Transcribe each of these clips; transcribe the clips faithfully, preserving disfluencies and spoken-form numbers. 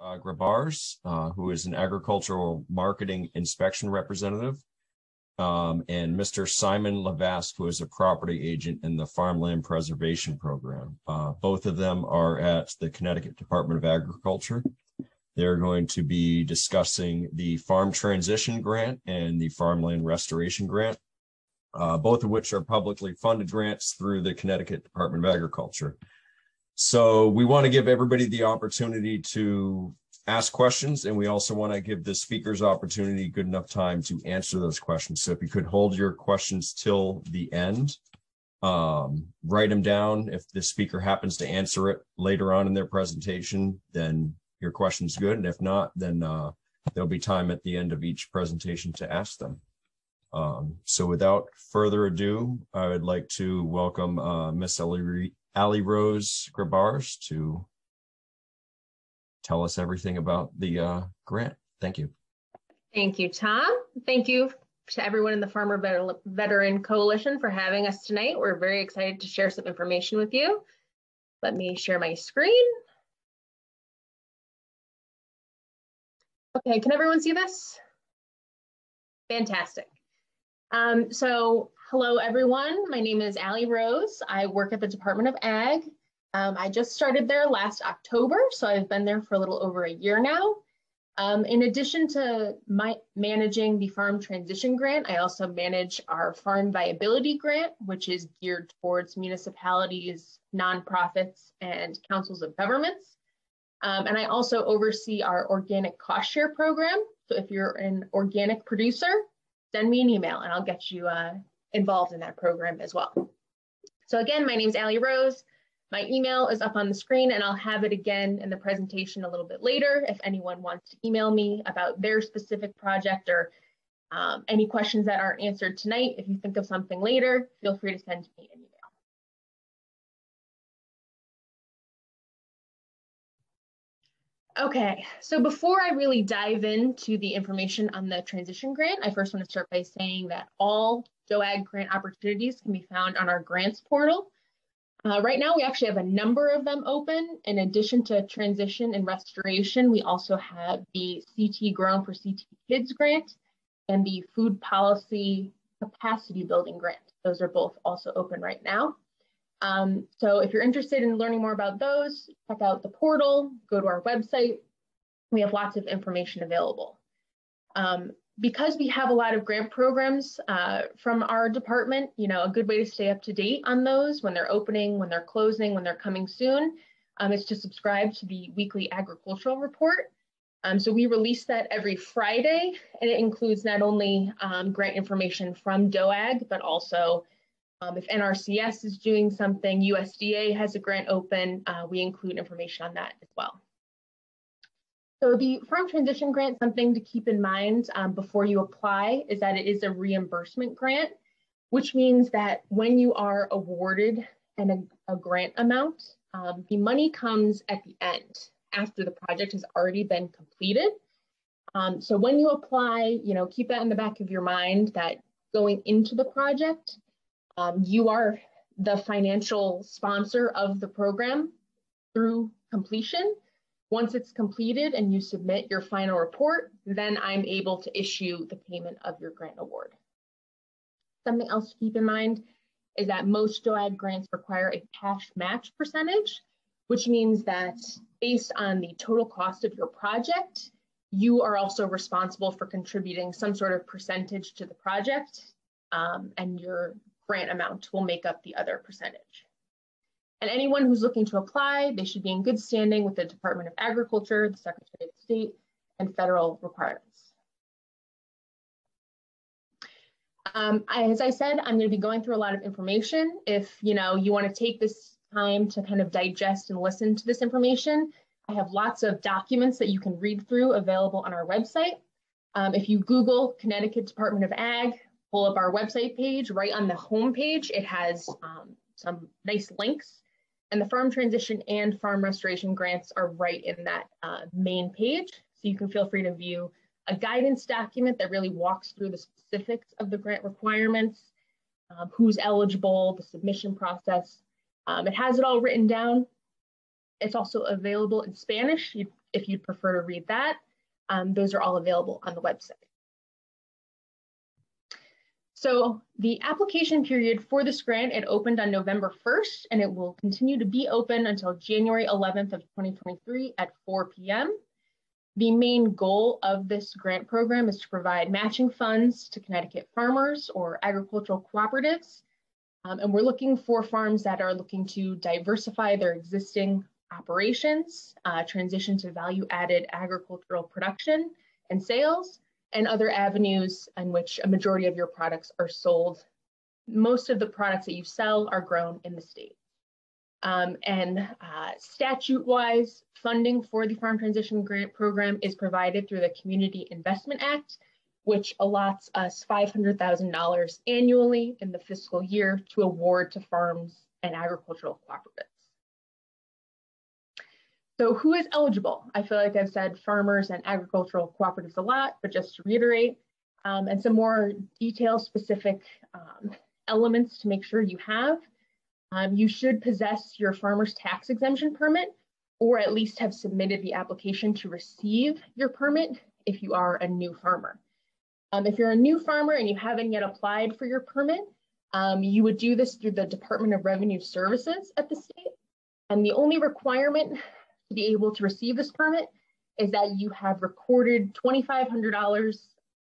uh, Grabars, uh, who is an agricultural marketing inspection representative, um, and Mister Simon Levasque, who is a property agent in the Farmland Preservation Program. Uh, both of them are at the Connecticut Department of Agriculture. They're going to be discussing the Farm Transition Grant and the Farmland Restoration Grant, uh, both of which are publicly funded grants through the Connecticut Department of Agriculture. So we want to give everybody the opportunity to ask questions, and we also want to give the speakers opportunity good enough time to answer those questions. So if you could hold your questions till the end, um, write them down. If the speaker happens to answer it later on in their presentation, then your question's good, and if not, then uh, there'll be time at the end of each presentation to ask them. Um, so without further ado, I would like to welcome uh, Miss Allie Rose Grabars to tell us everything about the uh, grant. Thank you. Thank you, Tom. Thank you to everyone in the Farmer Veteran Coalition for having us tonight. We're very excited to share some information with you. Let me share my screen. Okay, can everyone see this? Fantastic. Um, so hello, everyone. My name is Allie Rose. I work at the Department of Ag. Um, I just started there last October, so I've been there for a little over a year now. Um, in addition to my managing the Farm Transition Grant, I also manage our Farm Viability Grant, which is geared towards municipalities, nonprofits, and councils of governments. Um, and I also oversee our Organic Cost Share Program. So if you're an organic producer, send me an email and I'll get you uh, involved in that program as well. So again, my name is Allie Rose. My email is up on the screen, and I'll have it again in the presentation a little bit later if anyone wants to email me about their specific project or um, any questions that aren't answered tonight. If you think of something later, feel free to send me an email. Okay, so before I really dive into the information on the transition grant, I first want to start by saying that all D O A G grant opportunities can be found on our grants portal. Uh, right now, we actually have a number of them open. In addition to transition and restoration, we also have the C T Grown for C T Kids Grant and the Food Policy Capacity Building Grant. Those are both also open right now. Um, so if you're interested in learning more about those, check out the portal, go to our website. We have lots of information available. Um, because we have a lot of grant programs uh, from our department, you know, a good way to stay up to date on those, when they're opening, when they're closing, when they're coming soon, um, is to subscribe to the weekly agricultural report. Um, so we release that every Friday, and it includes not only um, grant information from D O A G, but also Um, if N R C S is doing something, U S D A has a grant open, uh, we include information on that as well. So the Farm Transition Grant, something to keep in mind um, before you apply is that it is a reimbursement grant, which means that when you are awarded an, a, a grant amount, um, the money comes at the end after the project has already been completed. Um, so when you apply, you know, keep that in the back of your mind that going into the project, Um, you are the financial sponsor of the program through completion. Once it's completed and you submit your final report, then I'm able to issue the payment of your grant award. Something else to keep in mind is that most D O A G grants require a cash match percentage, which means that based on the total cost of your project, you are also responsible for contributing some sort of percentage to the project, um, and your grant amount will make up the other percentage. And anyone who's looking to apply, they should be in good standing with the Department of Agriculture, the Secretary of State, and federal requirements. Um, I, as I said, I'm going to be going through a lot of information. If you know you want to take this time to kind of digest and listen to this information, I have lots of documents that you can read through available on our website. Um, if you Google Connecticut Department of Ag, pull up our website page. Right on the homepage, it has um, some nice links, and the Farm Transition and Farm Restoration grants are right in that uh, main page. So you can feel free to view a guidance document that really walks through the specifics of the grant requirements, um, who's eligible, the submission process. Um, it has it all written down. It's also available in Spanish. You, if you'd prefer to read that. Um, those are all available on the website. So the application period for this grant, it opened on November first, and it will continue to be open until January eleventh of twenty twenty-three at four p m The main goal of this grant program is to provide matching funds to Connecticut farmers or agricultural cooperatives. Um, and we're looking for farms that are looking to diversify their existing operations, uh, transition to value-added agricultural production and sales, and other avenues in which a majority of your products are sold. Most of the products that you sell are grown in the state. Um, and uh, statute-wise, funding for the Farm Transition Grant Program is provided through the Community Investment Act, which allots us five hundred thousand dollars annually in the fiscal year to award to farms and agricultural cooperatives. So who is eligible? I feel like I've said farmers and agricultural cooperatives a lot, but just to reiterate, um, and some more detail specific um, elements to make sure you have. Um, you should possess your farmer's tax exemption permit, or at least have submitted the application to receive your permit if you are a new farmer. Um, if you're a new farmer and you haven't yet applied for your permit, um, you would do this through the Department of Revenue Services at the state. And the only requirement to be able to receive this permit is that you have recorded twenty-five hundred dollars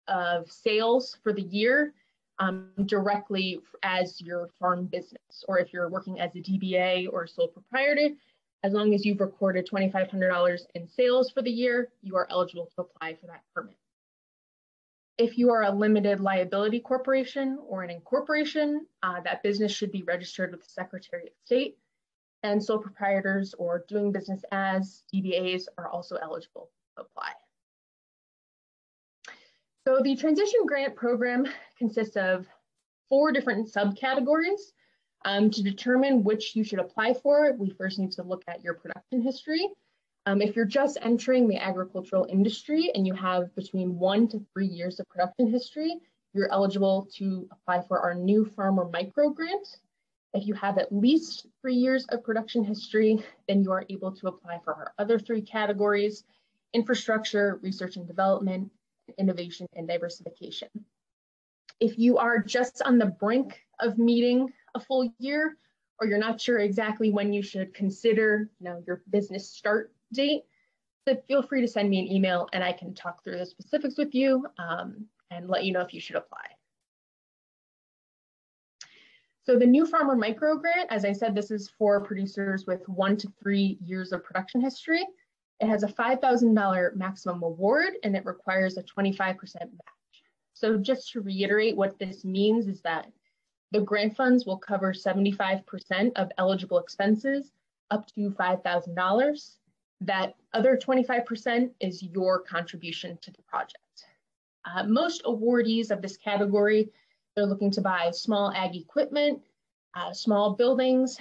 of sales for the year um, directly as your farm business, or if you're working as a D B A or sole proprietor, as long as you've recorded twenty-five hundred dollars in sales for the year, you are eligible to apply for that permit. If you are a limited liability corporation or an incorporation, uh, that business should be registered with the Secretary of State. And sole proprietors or doing business as D B As are also eligible to apply. So the Transition Grant Program consists of four different subcategories. Um, to determine which you should apply for, we first need to look at your production history. Um, if you're just entering the agricultural industry and you have between one to three years of production history, you're eligible to apply for our new Farmer Micro Grant. If you have at least three years of production history, then you are able to apply for our other three categories: infrastructure, research and development, innovation and diversification. If you are just on the brink of meeting a full year, or you're not sure exactly when you should consider, you know, your business start date, so feel free to send me an email and I can talk through the specifics with you um, and let you know if you should apply. So the new Farmer Micro Grant, as I said, this is for producers with one to three years of production history. It has a five thousand dollar maximum award and it requires a twenty-five percent match. So just to reiterate, what this means is that the grant funds will cover seventy-five percent of eligible expenses up to five thousand dollars. That other twenty-five percent is your contribution to the project. Uh, most awardees of this category, they're looking to buy small ag equipment, uh, small buildings,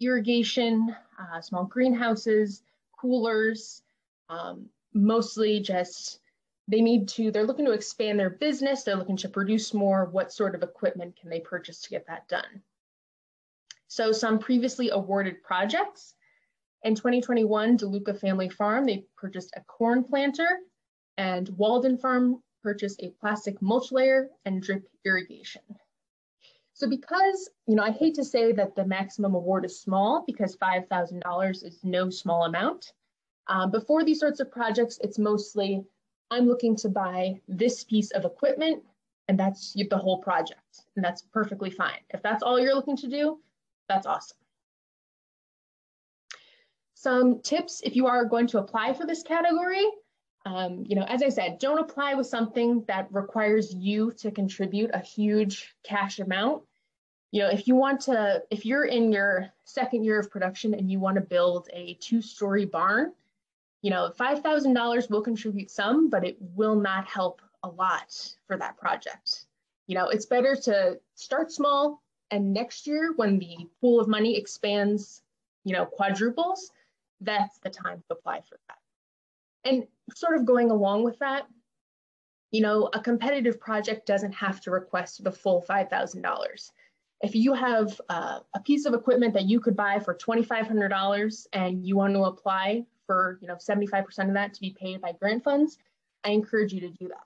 irrigation, uh, small greenhouses, coolers, um, mostly just they need to, they're looking to expand their business, they're looking to produce more, what sort of equipment can they purchase to get that done? So some previously awarded projects. In twenty twenty-one, DeLuca Family Farm, they purchased a corn planter, and Walden Farm purchased a plastic mulch layer and drip irrigation. So because, you know, I hate to say that the maximum award is small, because five thousand dollars is no small amount. Um, but for these sorts of projects, it's mostly, I'm looking to buy this piece of equipment, and that's the whole project, and that's perfectly fine. If that's all you're looking to do, that's awesome. Some tips if you are going to apply for this category. Um, you know, as I said, don't apply with something that requires you to contribute a huge cash amount. You know, if you want to, if you're in your second year of production and you want to build a two-story barn, you know, five thousand dollars will contribute some, but it will not help a lot for that project. You know, it's better to start small, and next year when the pool of money expands, you know, quadruples, that's the time to apply for that. And sort of going along with that, you know, a competitive project doesn't have to request the full five thousand dollars. If you have uh, a piece of equipment that you could buy for twenty-five hundred dollars and you want to apply for, you know, seventy-five percent of that to be paid by grant funds, I encourage you to do that.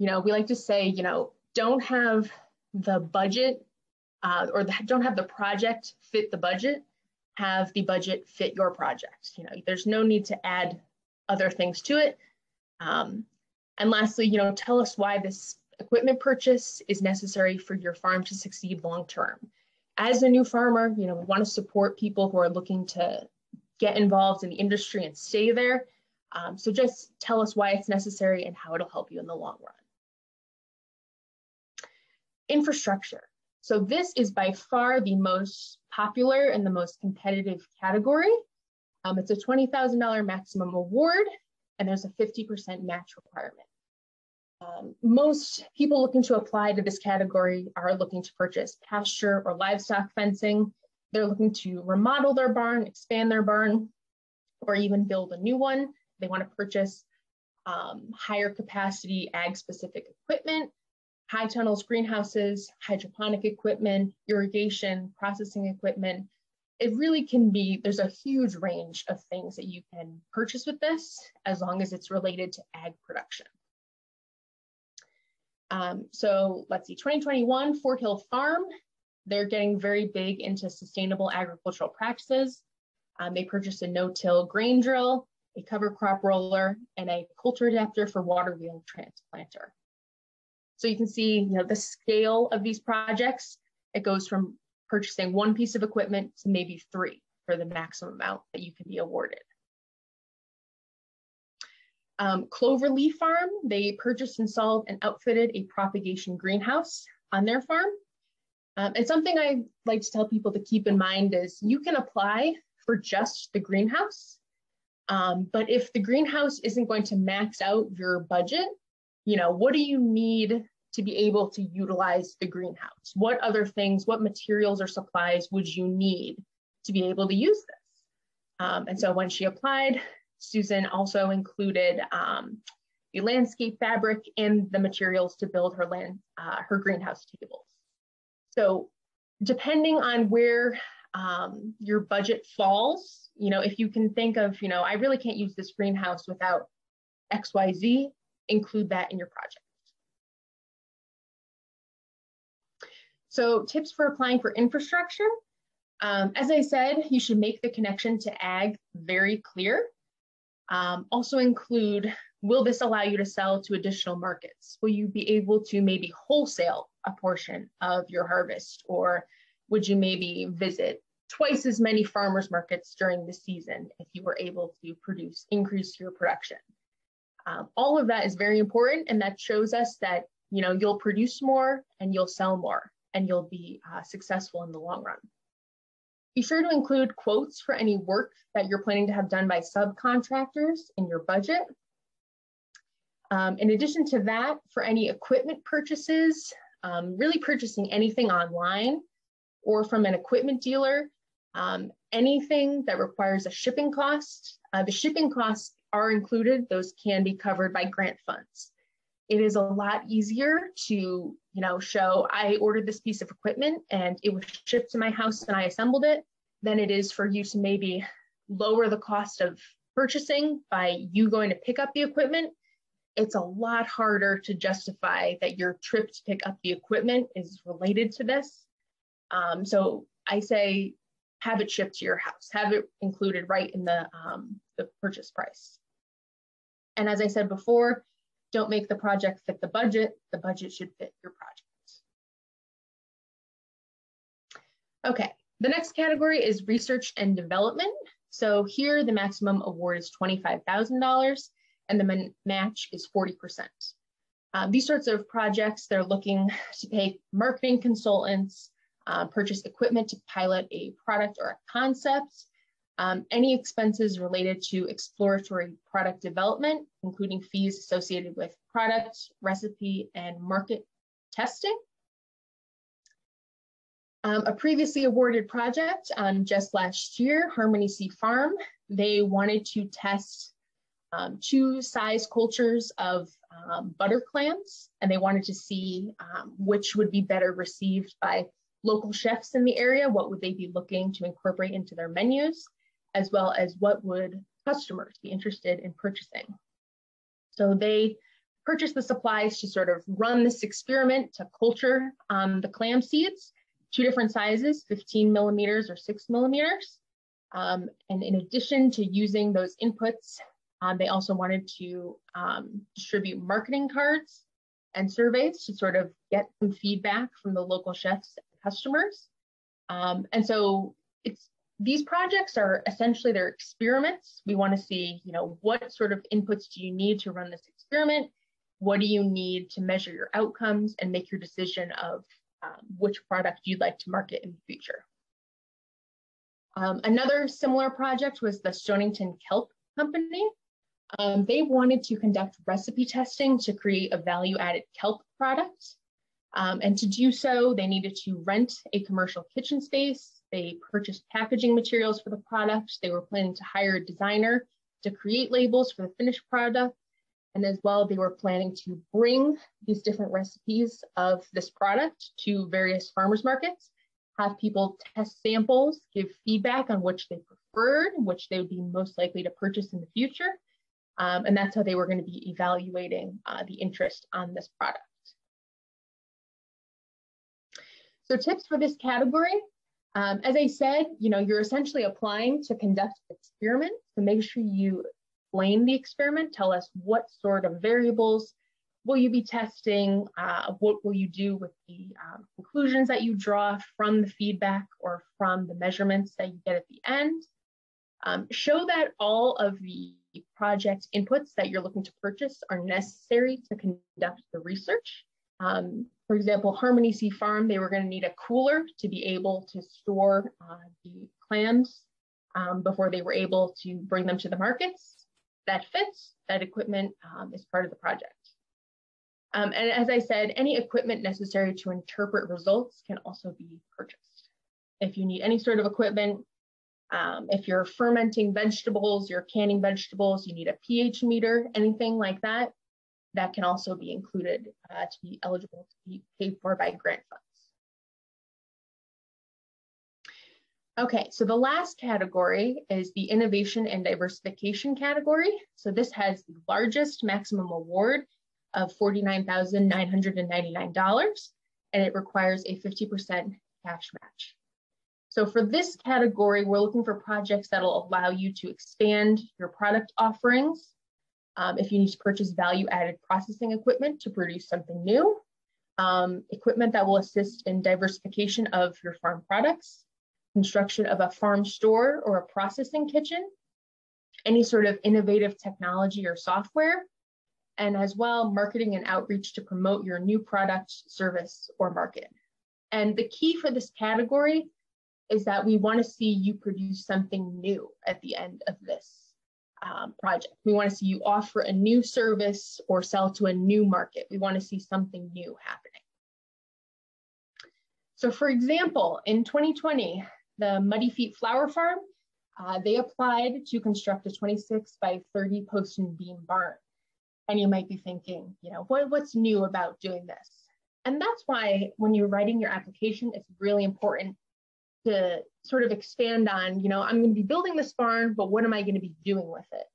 You know, we like to say, you know, don't have the budget uh, or the, don't have the project fit the budget, have the budget fit your project. You know, there's no need to add other things to it. Um, and lastly, you know, tell us why this equipment purchase is necessary for your farm to succeed long-term. As a new farmer, you know, we want to support people who are looking to get involved in the industry and stay there. Um, so just tell us why it's necessary and how it'll help you in the long run. Infrastructure. So this is by far the most popular and the most competitive category. Um, it's a twenty thousand dollar maximum award, and there's a fifty percent match requirement. Um, most people looking to apply to this category are looking to purchase pasture or livestock fencing. They're looking to remodel their barn, expand their barn, or even build a new one. They want to purchase um, higher capacity ag-specific equipment, high tunnels, greenhouses, hydroponic equipment, irrigation, processing equipment. It really can be, there's a huge range of things that you can purchase with this, as long as it's related to ag production. Um, so let's see, twenty twenty-one, Fort Hill Farm, they're getting very big into sustainable agricultural practices. Um, they purchased a no-till grain drill, a cover crop roller, and a culture adapter for water wheel transplanter. So you can see, you know, the scale of these projects. It goes from purchasing one piece of equipment to maybe three for the maximum amount that you can be awarded. Um, Cloverleaf Farm, they purchased, installed, and outfitted a propagation greenhouse on their farm. Um, and something I like to tell people to keep in mind is you can apply for just the greenhouse, um, but if the greenhouse isn't going to max out your budget, you know, what do you need to be able to utilize the greenhouse? What other things, what materials or supplies would you need to be able to use this? Um, and so when she applied, Susan also included um, the landscape fabric and the materials to build her land, uh, her greenhouse tables. So depending on where um, your budget falls, you know, if you can think of, you know, I really can't use this greenhouse without X Y Z, include that in your project. So tips for applying for infrastructure. Um, as I said, you should make the connection to ag very clear. Um, also include, will this allow you to sell to additional markets? Will you be able to maybe wholesale a portion of your harvest? Or would you maybe visit twice as many farmers markets during the season if you were able to produce, increase your production? Um, all of that is very important, and that shows us that, you know, you'll produce more and you'll sell more and you'll be uh, successful in the long run. Be sure to include quotes for any work that you're planning to have done by subcontractors in your budget. Um, in addition to that, for any equipment purchases, um, really purchasing anything online or from an equipment dealer, um, anything that requires a shipping cost. Uh, the shipping costs are included. Those can be covered by grant funds. It is a lot easier to, you know, show I ordered this piece of equipment and it was shipped to my house and I assembled it, than it is for you to maybe lower the cost of purchasing by you going to pick up the equipment. It's a lot harder to justify that your trip to pick up the equipment is related to this. Um, so I say, have it shipped to your house, have it included right in the, um, the purchase price. And as I said before, don't make the project fit the budget. The budget should fit your project. Okay, the next category is research and development. So here the maximum award is twenty-five thousand dollars and the match is forty percent. Um, these sorts of projects, they're looking to pay marketing consultants, uh, purchase equipment to pilot a product or a concept, Um, any expenses related to exploratory product development, including fees associated with product, recipe, and market testing. Um, a previously awarded project um, just last year, Harmony Sea Farm, they wanted to test um, two size cultures of um, butter clams, and they wanted to see um, which would be better received by local chefs in the area. What would they be looking to incorporate into their menus? as well as what would customers be interested in purchasing. So they purchased the supplies to sort of run this experiment to culture um, the clam seeds, two different sizes, fifteen millimeters or six millimeters. Um, and in addition to using those inputs, um, they also wanted to um, distribute marketing cards and surveys to sort of get some feedback from the local chefs and customers. Um, and so it's these projects are essentially their experiments. We want to see, you know, what sort of inputs do you need to run this experiment? What do you need to measure your outcomes and make your decision of um, which product you'd like to market in the future? Um, another similar project was the Stonington Kelp Company. Um, they wanted to conduct recipe testing to create a value-added kelp product. Um, and to do so, they needed to rent a commercial kitchen space. They purchased packaging materials for the product. They were planning to hire a designer to create labels for the finished product. And as well, they were planning to bring these different recipes of this product to various farmers markets, have people test samples, give feedback on which they preferred, which they would be most likely to purchase in the future. Um, and that's how they were going to be evaluating uh, the interest on this product. So tips for this category, um, as I said, you know, you're essentially applying to conduct an experiment. So make sure you explain the experiment, tell us what sort of variables will you be testing, uh, what will you do with the um, conclusions that you draw from the feedback or from the measurements that you get at the end. Um, show that all of the project inputs that you're looking to purchase are necessary to conduct the research. Um, for example, Harmony Sea Farm, they were going to need a cooler to be able to store uh, the clams um, before they were able to bring them to the markets. That fits, that equipment um, is part of the project. Um, and as I said, any equipment necessary to interpret results can also be purchased. If you need any sort of equipment, Um, if you're fermenting vegetables, you're canning vegetables, you need a pH meter, anything like that, that can also be included uh, to be eligible to be paid for by grant funds. Okay, so the last category is the innovation and diversification category. So this has the largest maximum award of forty-nine thousand nine hundred ninety-nine dollars, and it requires a fifty percent cash match. So for this category, we're looking for projects that'll allow you to expand your product offerings. Um, if you need to purchase value-added processing equipment to produce something new, um, equipment that will assist in diversification of your farm products, construction of a farm store or a processing kitchen, any sort of innovative technology or software, and as well, marketing and outreach to promote your new product, service, or market. And the key for this category is that we want to see you produce something new at the end of this um, project. We want to see you offer a new service or sell to a new market. We want to see something new happening. So for example, in twenty twenty, the Muddy Feet Flower Farm, uh, they applied to construct a twenty-six by thirty post and beam barn. And you might be thinking, you know, what, what's new about doing this? And that's why when you're writing your application, it's really important to sort of expand on, you know, I'm going to be building this barn, but what am I going to be doing with it?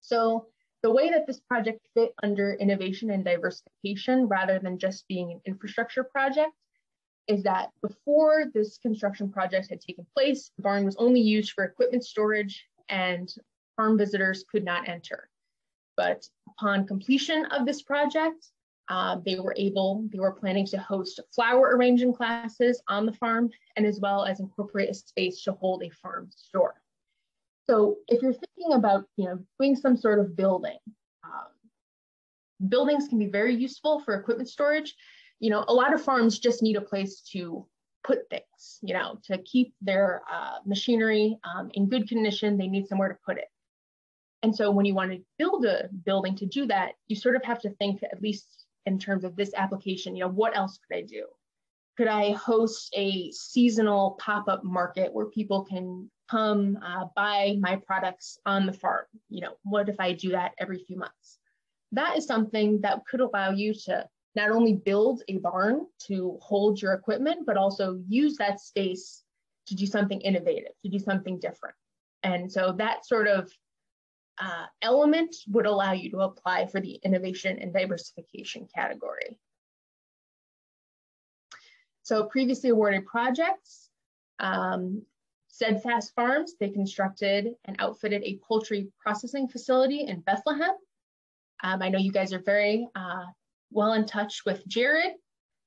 So the way that this project fit under innovation and diversification, rather than just being an infrastructure project, is that before this construction project had taken place, the barn was only used for equipment storage and farm visitors could not enter. But upon completion of this project, Uh, they were able, they were planning to host flower arranging classes on the farm, and as well as incorporate a space to hold a farm store. So if you're thinking about, you know, doing some sort of building, um, buildings can be very useful for equipment storage. You know, a lot of farms just need a place to put things, you know, to keep their uh, machinery um, in good condition, they need somewhere to put it. And so when you want to build a building to do that, you sort of have to think, at least in terms of this application, you know, what else could I do? Could I host a seasonal pop-up market where people can come uh, buy my products on the farm? You know, what if I do that every few months? That is something that could allow you to not only build a barn to hold your equipment, but also use that space to do something innovative, to do something different. And so that sort of uh, element would allow you to apply for the innovation and diversification category. So previously awarded projects, um, Steadfast Farms, they constructed and outfitted a poultry processing facility in Bethlehem. Um, I know you guys are very uh, well in touch with Jared.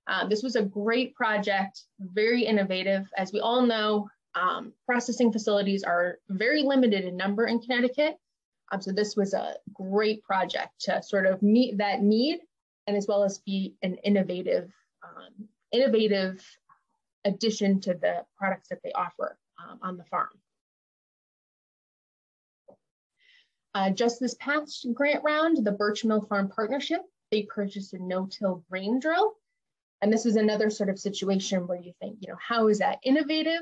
Um, this was a great project, very innovative. As we all know, um, processing facilities are very limited in number in Connecticut. Um, so this was a great project to sort of meet that need and as well as be an innovative, um, innovative addition to the products that they offer um, on the farm. Uh, just this past grant round, the Birch Mill Farm Partnership, they purchased a no-till grain drill. And this is another sort of situation where you think, you know, how is that innovative?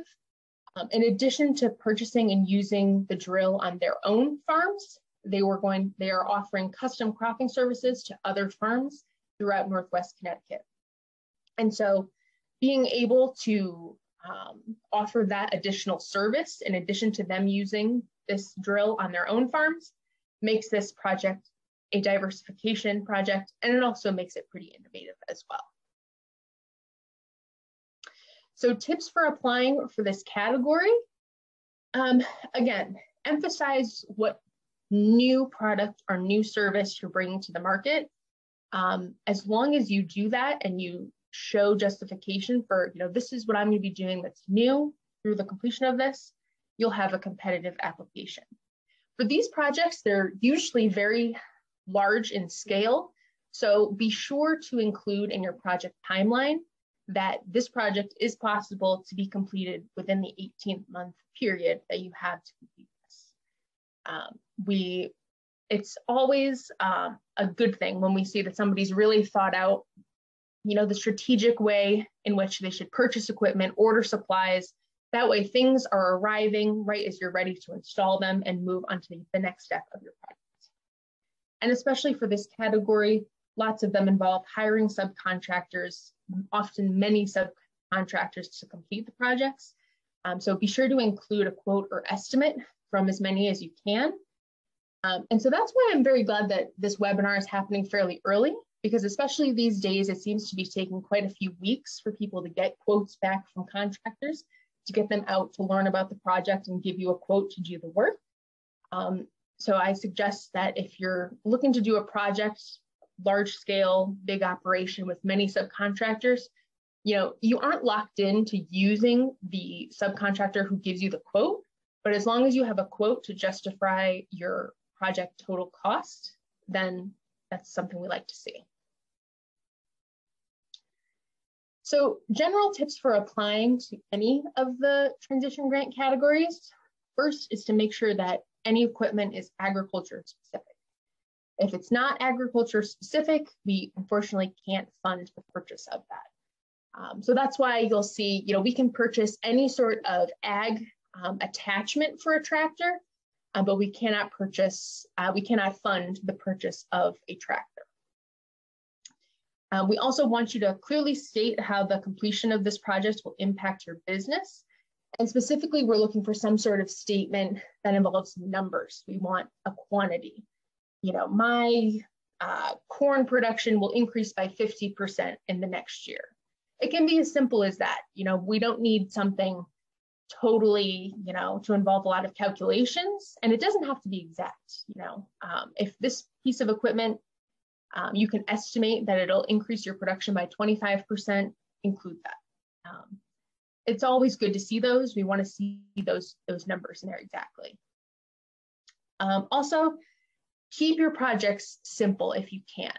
Um, in addition to purchasing and using the drill on their own farms, they were going, they are offering custom cropping services to other farms throughout Northwest Connecticut. And so being able to um, offer that additional service, in addition to them using this drill on their own farms, makes this project a diversification project, and it also makes it pretty innovative as well. So tips for applying for this category. Um, again, emphasize what new product or new service you're bringing to the market. Um, as long as you do that and you show justification for, you know, this is what I'm going to be doing that's new through the completion of this, you'll have a competitive application. For these projects, they're usually very large in scale. So be sure to include in your project timeline that this project is possible to be completed within the eighteen month period that you have to complete this. Um, we, it's always uh, a good thing when we see that somebody's really thought out, you know, the strategic way in which they should purchase equipment, order supplies. That way things are arriving right as you're ready to install them and move on to the, the next step of your project. And especially for this category, lots of them involve hiring subcontractors, often many subcontractors to complete the projects. Um, so be sure to include a quote or estimate from as many as you can. Um, and so that's why I'm very glad that this webinar is happening fairly early, because especially these days, it seems to be taking quite a few weeks for people to get quotes back from contractors, to get them out to learn about the project and give you a quote to do the work. Um, so I suggest that if you're looking to do a project, large scale, big operation with many subcontractors, you know, you aren't locked into using the subcontractor who gives you the quote, but as long as you have a quote to justify your project total cost, then that's something we like to see. So general tips for applying to any of the transition grant categories. First is to make sure that any equipment is agriculture specific. If it's not agriculture specific, we unfortunately can't fund the purchase of that. Um, so that's why you'll see, you know, we can purchase any sort of ag um, attachment for a tractor, uh, but we cannot purchase, uh, we cannot fund the purchase of a tractor. Uh, we also want you to clearly state how the completion of this project will impact your business. And specifically, we're looking for some sort of statement that involves numbers. We want a quantity. You know, my uh, corn production will increase by fifty percent in the next year. It can be as simple as that. You know, we don't need something totally, you know, to involve a lot of calculations, and it doesn't have to be exact. You know, um, if this piece of equipment, um, you can estimate that it'll increase your production by twenty-five percent, include that. Um, it's always good to see those. We want to see those, those numbers in there exactly. Um, also, keep your projects simple if you can.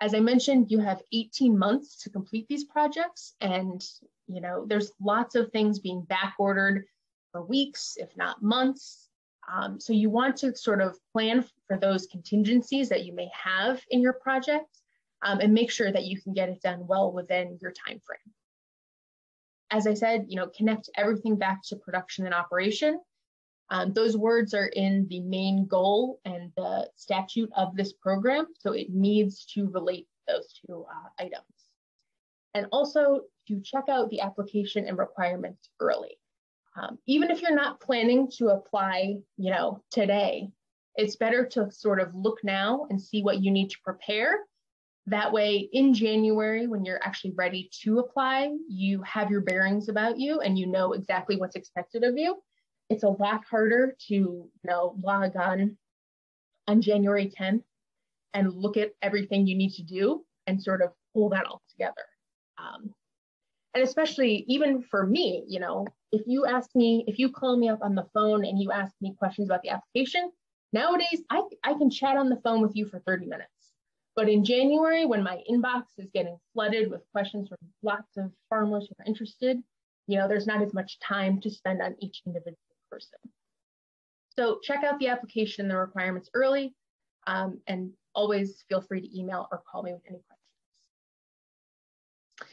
As I mentioned, you have eighteen months to complete these projects, and you know there's lots of things being backordered for weeks, if not months. Um, so you want to sort of plan for those contingencies that you may have in your project, um, and make sure that you can get it done well within your time frame. As I said, you know, connect everything back to production and operation. Um, those words are in the main goal and the statute of this program, so it needs to relate those two uh, items. And also to check out the application and requirements early. Um, even if you're not planning to apply, you know, today, it's better to sort of look now and see what you need to prepare. That way in January, when you're actually ready to apply, you have your bearings about you and you know exactly what's expected of you. It's a lot harder to, you know, log on on January tenth and look at everything you need to do and sort of pull that all together. Um, and especially even for me, you know, if you ask me, if you call me up on the phone and you ask me questions about the application, nowadays I, I can chat on the phone with you for thirty minutes. But in January, when my inbox is getting flooded with questions from lots of farmers who are interested, you know, there's not as much time to spend on each individual person. So check out the application and the requirements early, um, and always feel free to email or call me with any questions.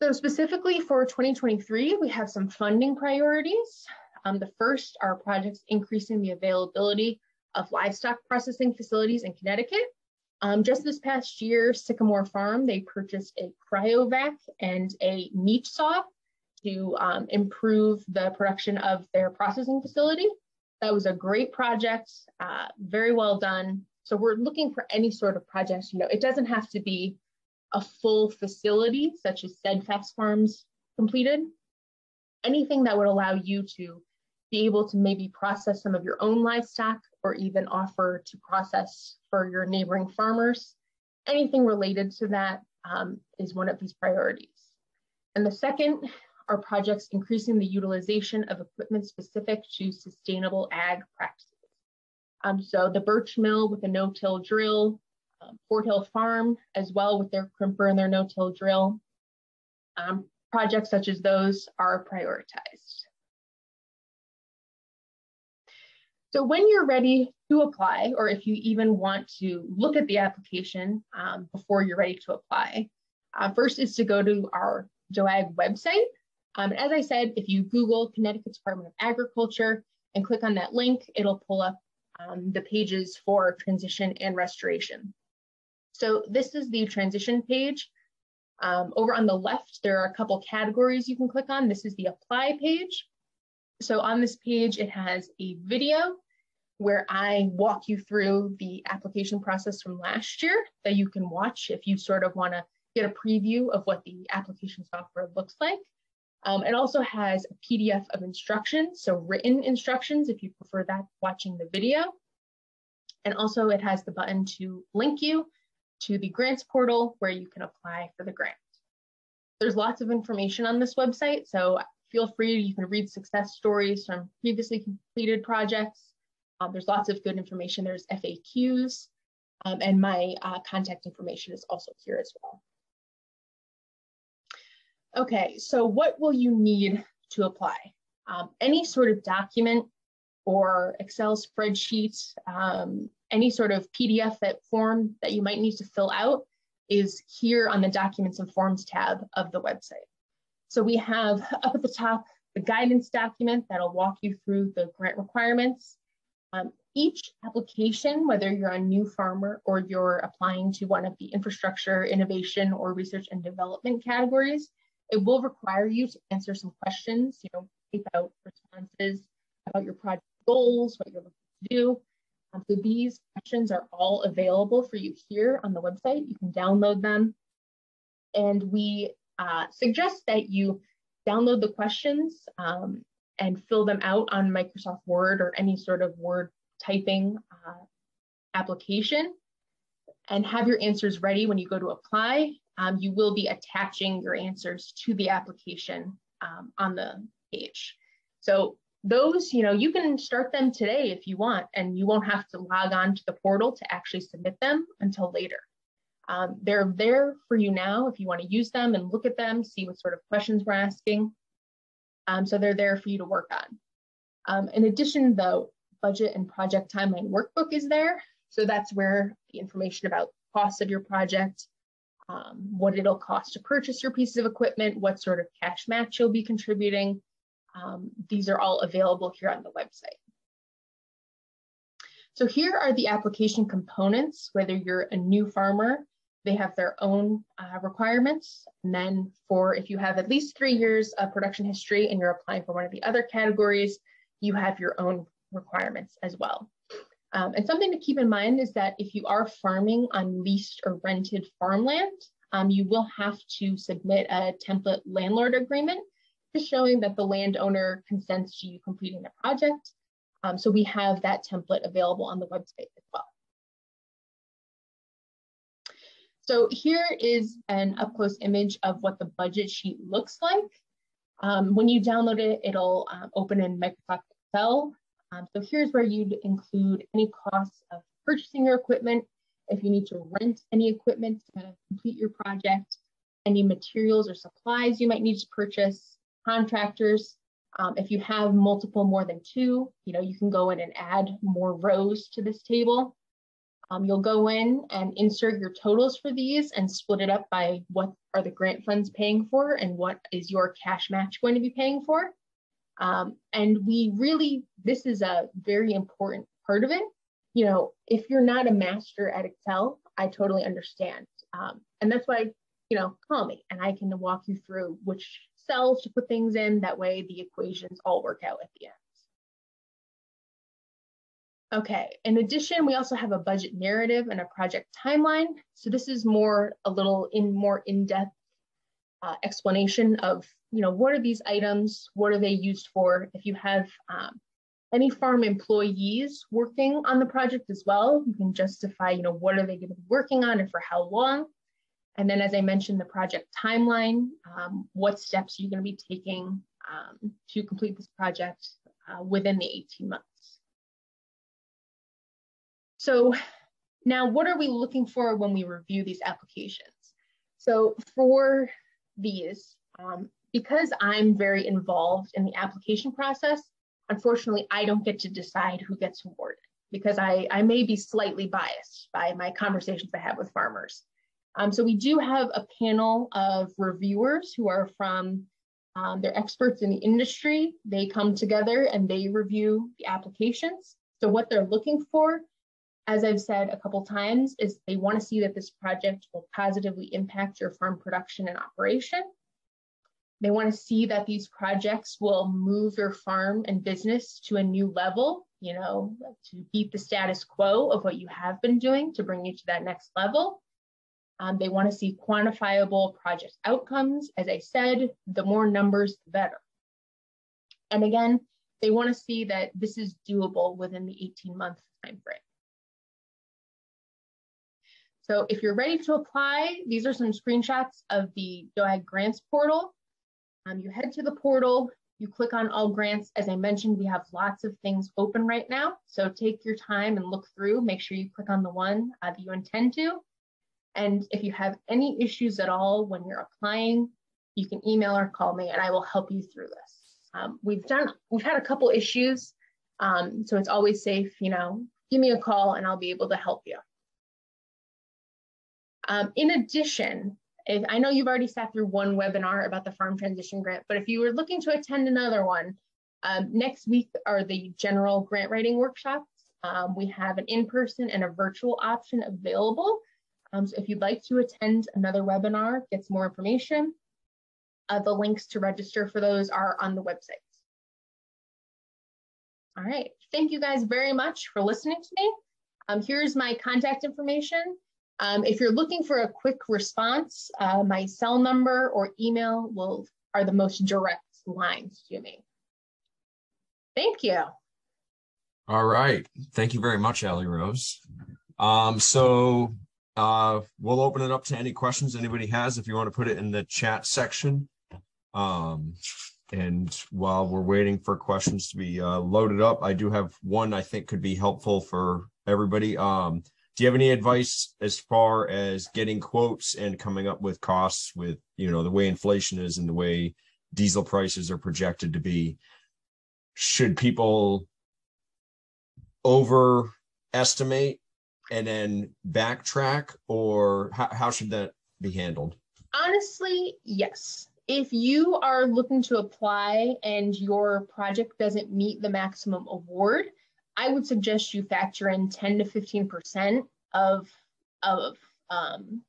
So specifically for twenty twenty-three, we have some funding priorities. Um, the first are projects increasing the availability of livestock processing facilities in Connecticut. Um, just this past year, Sycamore Farm, they purchased a Cryovac and a meat saw to um, improve the production of their processing facility. That was a great project, uh, very well done. So we're looking for any sort of project. You know, it doesn't have to be a full facility, such as Steadfast Farms completed. Anything that would allow you to be able to maybe process some of your own livestock, or even offer to process for your neighboring farmers. Anything related to that um, is one of these priorities. And the second are projects increasing the utilization of equipment specific to sustainable ag practices. Um, so the Birch Mill with a no-till drill, um, Fort Hill Farm as well with their crimper and their no-till drill. Um, projects such as those are prioritized. So when you're ready to apply, or if you even want to look at the application um, before you're ready to apply, uh, first is to go to our D O A G website. Um, as I said, if you Google Connecticut Department of Agriculture and click on that link, it'll pull up um, the pages for transition and restoration. So this is the transition page. Um, over on the left, there are a couple categories you can click on. This is the apply page. So on this page, it has a video where I walk you through the application process from last year that you can watch if you sort of want to get a preview of what the application software looks like. Um, it also has a P D F of instructions, so written instructions if you prefer that watching the video. And also it has the button to link you to the grants portal where you can apply for the grant. There's lots of information on this website, so feel free, you can read success stories from previously completed projects. Um, there's lots of good information. There's F A Qs, um, and my uh, contact information is also here as well. Okay, so what will you need to apply? Um, any sort of document or Excel spreadsheet, um, any sort of P D F that form that you might need to fill out is here on the Documents and Forms tab of the website. So we have up at the top the guidance document that'll walk you through the grant requirements. Um, each application, whether you're a new farmer or you're applying to one of the infrastructure, innovation, or research and development categories, it will require you to answer some questions, you know, type out responses about your project goals, what you're looking to do. Um, so these questions are all available for you here on the website. You can download them, and we Uh, suggest that you download the questions um, and fill them out on Microsoft Word or any sort of Word typing uh, application, and have your answers ready when you go to apply. Um, you will be attaching your answers to the application um, on the page. So those, you know, you can start them today if you want, and you won't have to log on to the portal to actually submit them until later. Um, they're there for you now if you want to use them and look at them, see what sort of questions we're asking. Um, so they're there for you to work on. Um, in addition, the budget and project timeline workbook is there. So that's where the information about the cost of your project, um, what it'll cost to purchase your pieces of equipment, what sort of cash match you'll be contributing. Um, these are all available here on the website. So here are the application components, whether you're a new farmer They have their own uh, requirements. And then for if you have at least three years of production history and you're applying for one of the other categories, you have your own requirements as well. Um, and something to keep in mind is that if you are farming on leased or rented farmland, um, you will have to submit a template landlord agreement just showing that the landowner consents to you completing the project. Um, so we have that template available on the website as well. So here is an up-close image of what the budget sheet looks like. Um, when you download it, it'll um, open in Microsoft Excel. Um, so here's where you'd include any costs of purchasing your equipment, if you need to rent any equipment to complete your project, any materials or supplies you might need to purchase, contractors. Um, if you have multiple more than two, you know, you can go in and add more rows to this table. Um, you'll go in and insert your totals for these and split it up by what are the grant funds paying for and what is your cash match going to be paying for. Um, and we really, this is a very important part of it. You know, if you're not a master at Excel, I totally understand. Um, and that's why, you know, call me and I can walk you through which cells to put things in. That way the equations all work out at the end. Okay, in addition, we also have a budget narrative and a project timeline. So this is more a little in more in-depth uh, explanation of, you know, what are these items? What are they used for? If you have um, any farm employees working on the project as well, you can justify, you know, what are they going to be working on and for how long? And then, as I mentioned, the project timeline, um, what steps are you going to be taking um, to complete this project uh, within the eighteen months? So now what are we looking for when we review these applications? So for these, um, because I'm very involved in the application process, unfortunately, I don't get to decide who gets awarded because I, I may be slightly biased by my conversations I have with farmers. Um, so we do have a panel of reviewers who are from, um, they're experts in the industry. They come together and they review the applications. So what they're looking for, as I've said a couple times, is they want to see that this project will positively impact your farm production and operation. They want to see that these projects will move your farm and business to a new level, you know, to beat the status quo of what you have been doing to bring you to that next level. Um, they want to see quantifiable project outcomes. As I said, the more numbers, the better. And again, they want to see that this is doable within the eighteen month timeframe. So if you're ready to apply, these are some screenshots of the D O A G Grants portal. Um, you head to the portal, you click on all grants. As I mentioned, we have lots of things open right now. So take your time and look through, make sure you click on the one uh, that you intend to. And if you have any issues at all when you're applying, you can email or call me and I will help you through this. Um, we've done, we've had a couple issues. Um, so it's always safe, you know, give me a call and I'll be able to help you. Um, in addition, if, I know you've already sat through one webinar about the Farm Transition Grant, but if you were looking to attend another one, um, next week are the general grant writing workshops. Um, we have an in-person and a virtual option available. Um, so if you'd like to attend another webinar, get some more information, uh, the links to register for those are on the website. All right, thank you guys very much for listening to me. Um, here's my contact information. Um, if you're looking for a quick response, uh, my cell number or email will, are the most direct lines to me. Thank you. All right. Thank you very much, Allie Rose. Um, so uh, we'll open it up to any questions anybody has. If you want to put it in the chat section. Um, and while we're waiting for questions to be uh, loaded up, I do have one I think could be helpful for everybody. Um, Do you have any advice as far as getting quotes and coming up with costs with, you know, the way inflation is and the way diesel prices are projected to be? Should people overestimate and then backtrack, or how, how should that be handled? Honestly, yes. If you are looking to apply and your project doesn't meet the maximum award, I would suggest you factor in ten to fifteen percent of, of um,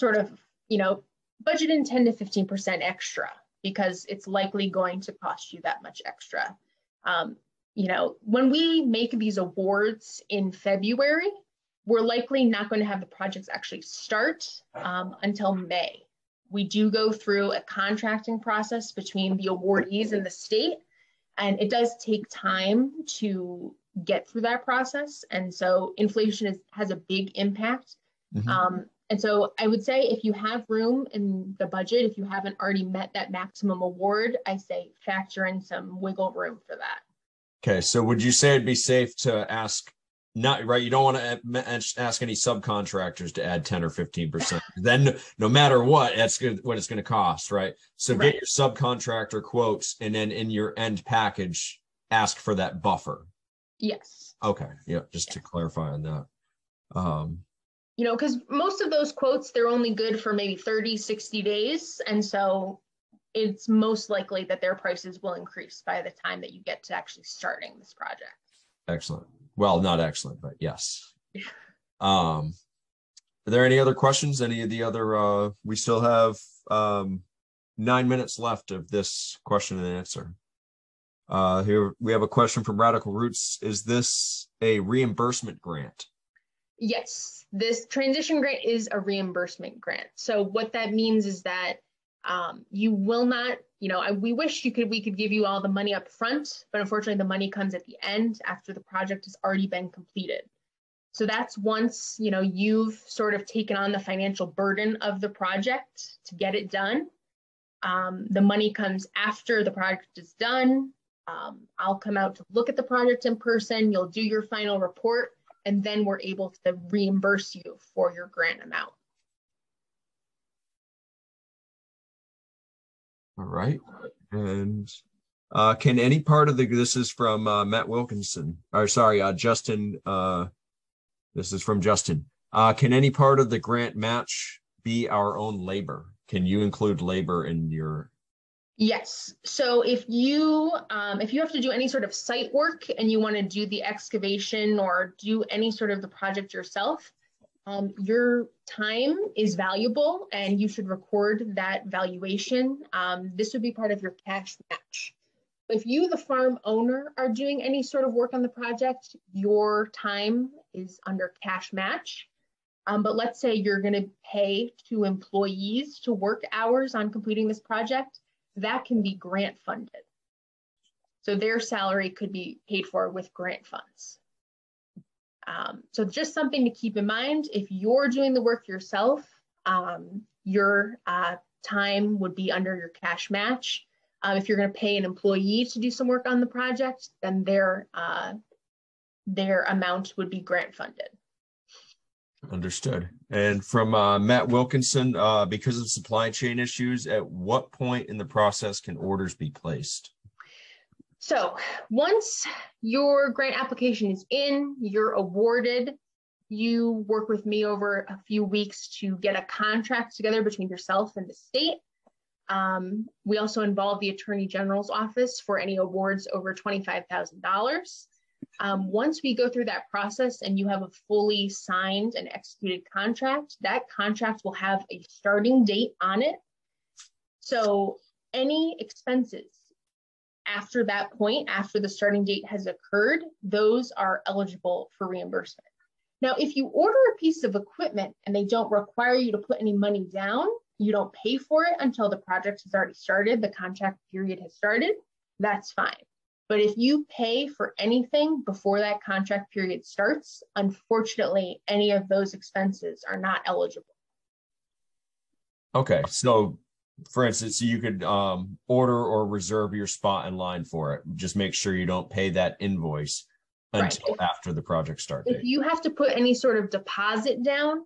sort of, you know, budget in ten to fifteen percent extra because it's likely going to cost you that much extra. Um, you know, when we make these awards in February, we're likely not going to have the projects actually start um, until May. We do go through a contracting process between the awardees and the state, and it does take time to get through that process. And so inflation is, has a big impact. Mm-hmm. um, and so I would say if you have room in the budget, if you haven't already met that maximum award, I say factor in some wiggle room for that. Okay, so would you say it'd be safe to ask, not right, you don't want to ask any subcontractors to add ten or fifteen percent. Then no matter what, that's good, what it's going to cost, right? So right. Get your subcontractor quotes, and then in your end package, ask for that buffer. Yes. Okay. Yeah. Just yes. to clarify on that. Um, you know, because most of those quotes, they're only good for maybe thirty, sixty days. And so it's most likely that their prices will increase by the time that you get to actually starting this project. Excellent. Well, not excellent, but yes. Yeah. Um, are there any other questions? Any of the other, uh, we still have um, nine minutes left of this question and answer. Uh, here we have a question from Radical Roots. Is this a reimbursement grant? Yes, this transition grant is a reimbursement grant. So what that means is that um, you will not, you know, I, we wish you could, we could give you all the money up front, but unfortunately the money comes at the end after the project has already been completed. So that's once, you know, you've sort of taken on the financial burden of the project to get it done. Um, the money comes after the project is done. Um, I'll come out to look at the project in person, you'll do your final report, and then we're able to reimburse you for your grant amount. All right. And uh, can any part of the, this is from uh, Matt Wilkinson, or sorry, uh, Justin, uh, this is from Justin. Uh, can any part of the grant match be our own labor? Can you include labor in your? Yes. So if you um, if you have to do any sort of site work and you want to do the excavation or do any sort of the project yourself, um, your time is valuable and you should record that valuation. Um, this would be part of your cash match. If you, the farm owner, are doing any sort of work on the project, your time is under cash match. Um, but let's say you're going to pay two employees to work hours on completing this project. That can be grant funded. So their salary could be paid for with grant funds. Um, so just something to keep in mind, if you're doing the work yourself, um, your uh, time would be under your cash match. Um, if you're going to pay an employee to do some work on the project, then their, uh, their amount would be grant funded. Understood. And from uh, Matt Wilkinson, uh, because of supply chain issues, at what point in the process can orders be placed? So once your grant application is in, you're awarded, you work with me over a few weeks to get a contract together between yourself and the state. Um, we also involve the Attorney General's office for any awards over twenty-five thousand dollars. Um, once we go through that process and you have a fully signed and executed contract, that contract will have a starting date on it. So any expenses after that point, after the starting date has occurred, those are eligible for reimbursement. Now, if you order a piece of equipment and they don't require you to put any money down, you don't pay for it until the project has already started, the contract period has started, that's fine. But if you pay for anything before that contract period starts, unfortunately, any of those expenses are not eligible. Okay, so for instance, you could um, order or reserve your spot in line for it. Just make sure you don't pay that invoice until right. after the project start date. If you have to put any sort of deposit down,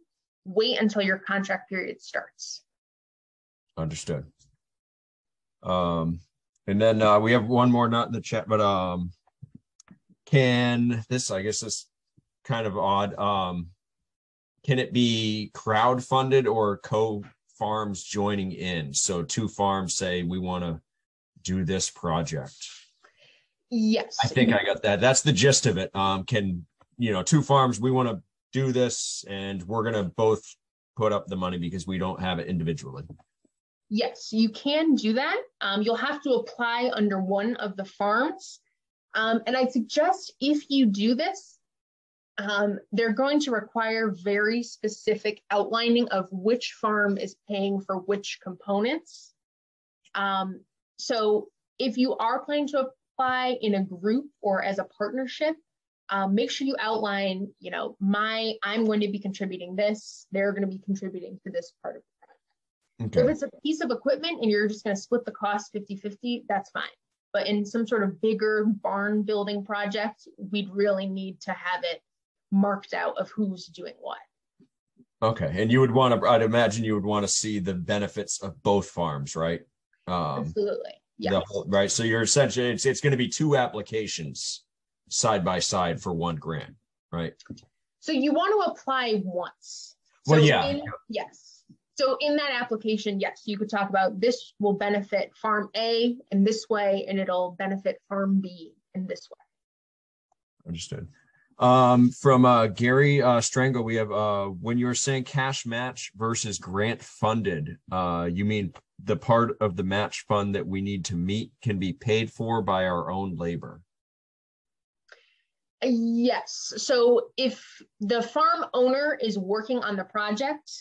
wait until your contract period starts. Understood. Um. And then uh, we have one more, not in the chat, but um, can this, I guess this kind of odd, um, can it be crowdfunded or co-farms joining in? So two farms say, we want to do this project. Yes. I think I got that. That's the gist of it. Um, can, you know, two farms, we want to do this and we're going to both put up the money because we don't have it individually? Yes, you can do that. Um, you'll have to apply under one of the farms. Um, and I suggest if you do this, um, they're going to require very specific outlining of which farm is paying for which components. Um, so if you are planning to apply in a group or as a partnership, um, make sure you outline, you know, my, I'm going to be contributing this, they're going to be contributing to this part of the project. Okay. If it's a piece of equipment and you're just going to split the cost fifty fifty, that's fine. But in some sort of bigger barn building project, we'd really need to have it marked out of who's doing what. Okay. And you would want to, I'd imagine you would want to see the benefits of both farms, right? Um, Absolutely. Yeah. Right. So you're essentially, it's, it's going to be two applications side by side for one grant, right? So you want to apply once. Well, so yeah. In, yes. So in that application, yes, you could talk about this will benefit farm A in this way, and it'll benefit farm B in this way. Understood. Um, from uh, Gary uh, Strango, we have, uh, when you're saying cash match versus grant funded, uh, you mean the part of the match fund that we need to meet can be paid for by our own labor? Yes. So if the farm owner is working on the project,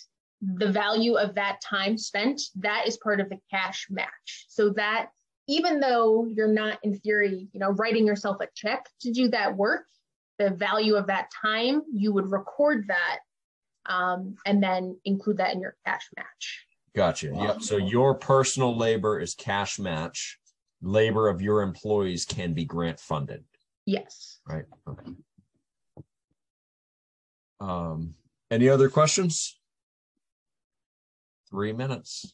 the value of that time spent, that is part of the cash match. So that even though you're not in theory, you know, writing yourself a check to do that work, the value of that time, you would record that um, and then include that in your cash match. Gotcha. Wow. Yep. So your personal labor is cash match. Labor of your employees can be grant funded. Yes. Right. Okay. Um, any other questions? Three minutes.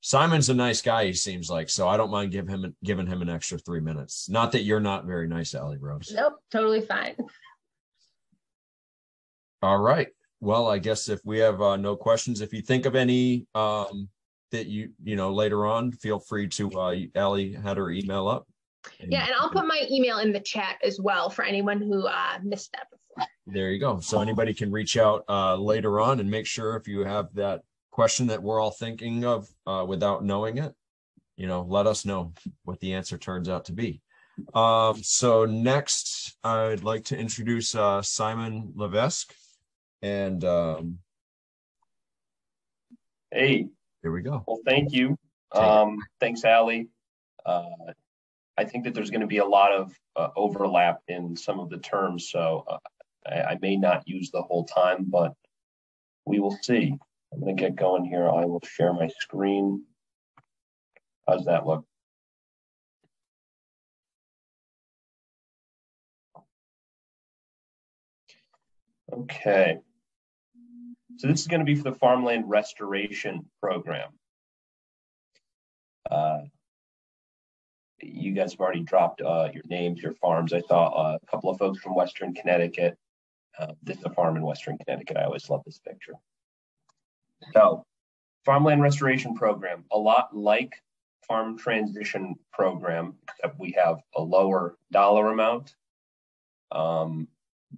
Simon's a nice guy, he seems like, so I don't mind give him giving him an extra three minutes. Not that you're not very nice, Allie Rose. Nope, totally fine. All right. Well, I guess if we have uh, no questions, if you think of any um, that you, you know, later on, feel free to, uh, Allie had her email up. And yeah, and I'll put my email in the chat as well for anyone who uh, missed that before. There you go. So anybody can reach out uh, later on and make sure if you have that question that we're all thinking of uh, without knowing it, you know, let us know what the answer turns out to be. Um, so next, I'd like to introduce uh, Simon Levasque. And um hey, here we go. Well, thank you. Um thanks, Allie. uh I think that there's going to be a lot of uh, overlap in some of the terms, so uh, I, I may not use the whole time, but we will see. I'm going to get going here. I will share my screen. How's that look? Okay. So this is going to be for the Farmland Restoration Program. Uh, you guys have already dropped uh, your names, your farms. I saw a couple of folks from Western Connecticut. Uh, this is a farm in Western Connecticut. I always love this picture. So, Farmland Restoration Program, a lot like Farm Transition Program, except we have a lower dollar amount. Um,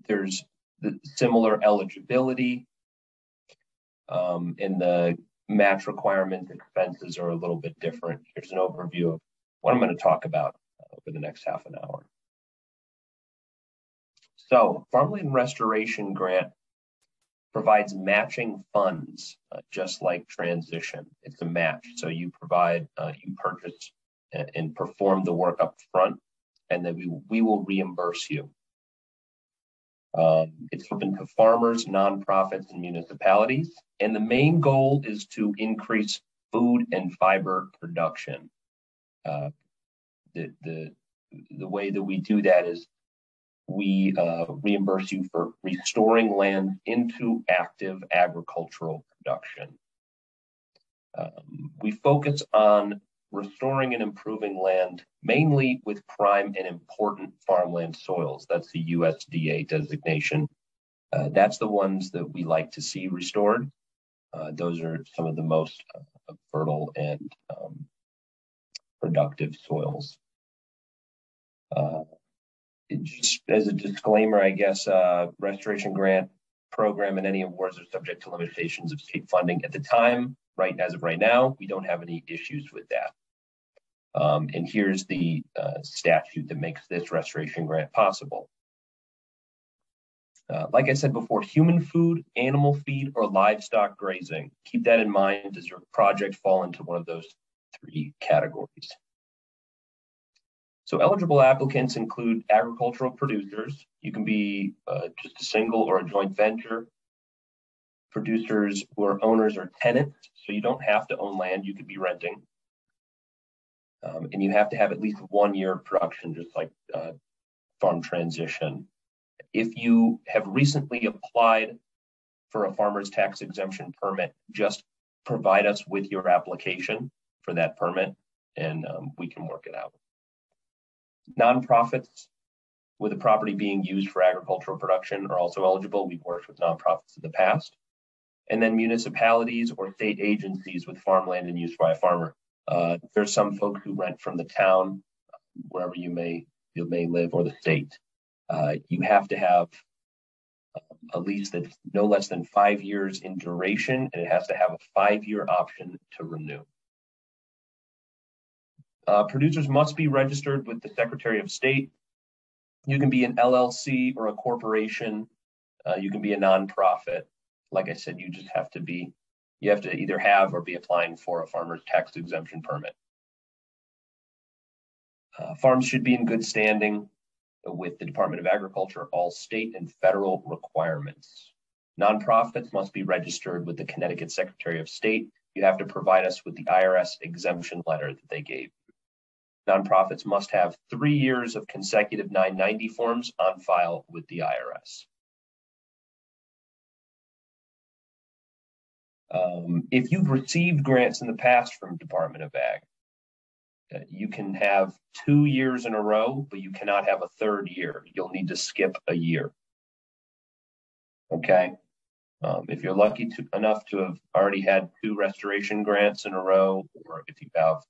there's the similar eligibility. Um, and the match requirement expenses are a little bit different. Here's an overview of what I'm going to talk about over the next half an hour. So, Farmland Restoration Grant provides matching funds, uh, just like transition. It's a match. So you provide, uh, you purchase and, and perform the work up front, and then we, we will reimburse you. Um, it's open to farmers, nonprofits, and municipalities. And the main goal is to increase food and fiber production. Uh, the, the, the way that we do that is we uh, reimburse you for restoring land into active agricultural production. Um, we focus on restoring and improving land, mainly with prime and important farmland soils. That's the U S D A designation. Uh, that's the ones that we like to see restored. Uh, those are some of the most uh, fertile and um, productive soils. Uh, just as a disclaimer, I guess, uh, Restoration Grant program and any awards are subject to limitations of state funding at the time. Right, as of right now, we don't have any issues with that. Um, and here's the uh, statute that makes this restoration grant possible. Uh, like I said before, human food, animal feed, or livestock grazing. Keep that in mind as your project fall into one of those three categories. So eligible applicants include agricultural producers. You can be uh, just a single or a joint venture. Producers who are owners or tenants, so you don't have to own land, you could be renting. Um, and you have to have at least one year of production, just like uh, farm transition. If you have recently applied for a farmer's tax exemption permit, just provide us with your application for that permit and um, we can work it out. Nonprofits with a property being used for agricultural production are also eligible. We've worked with nonprofits in the past. And then municipalities or state agencies with farmland in use by a farmer. Uh, there's some folks who rent from the town, wherever you may, you may live, or the state. Uh, you have to have a lease that's no less than five years in duration, and it has to have a five-year option to renew. Uh, producers must be registered with the Secretary of State. You can be an L L C or a corporation. Uh, you can be a nonprofit. Like I said, you just have to be, you have to either have or be applying for a farmer's tax exemption permit. Uh, farms should be in good standing with the Department of Agriculture, all state and federal requirements. Nonprofits must be registered with the Connecticut Secretary of State. You have to provide us with the I R S exemption letter that they gave. Nonprofits must have three years of consecutive nine ninety forms on file with the I R S. Um, if you've received grants in the past from Department of Ag, uh, you can have two years in a row, but you cannot have a third year. You'll need to skip a year. Okay. Um, if you're lucky to, enough to have already had two restoration grants in a row, or if you have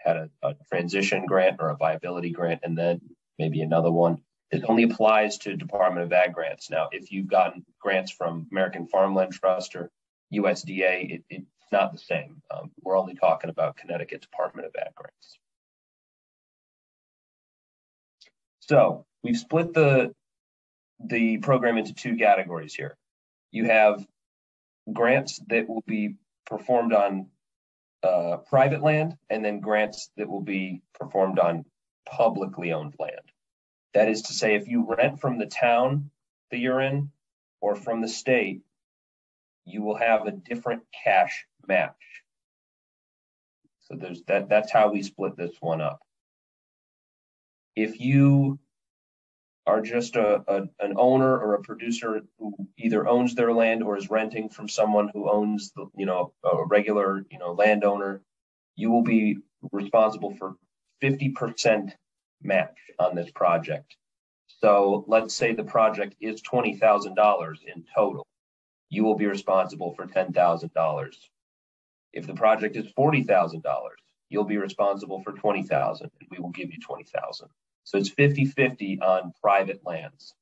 had a, a transition grant or a viability grant, and then maybe another one. It only applies to Department of Ag grants. Now, if you've gotten grants from American Farmland Trust or U S D A, it, it's not the same. Um, we're only talking about Connecticut Department of Ag grants. So we've split the, the program into two categories here. You have grants that will be performed on Uh, private land, and then grants that will be performed on publicly owned land. That is to say, if you rent from the town that you're in or from the state, you will have a different cash match. So there's that, that's how we split this one up. If you are just a, a an owner or a producer who either owns their land or is renting from someone who owns the, you know, a regular, you know, landowner, you will be responsible for fifty percent match on this project. So let's say the project is twenty thousand dollars in total. You will be responsible for ten thousand dollars. If the project is forty thousand dollars, you'll be responsible for twenty thousand dollars, and we will give you twenty thousand dollars. So it's fifty fifty on private lands.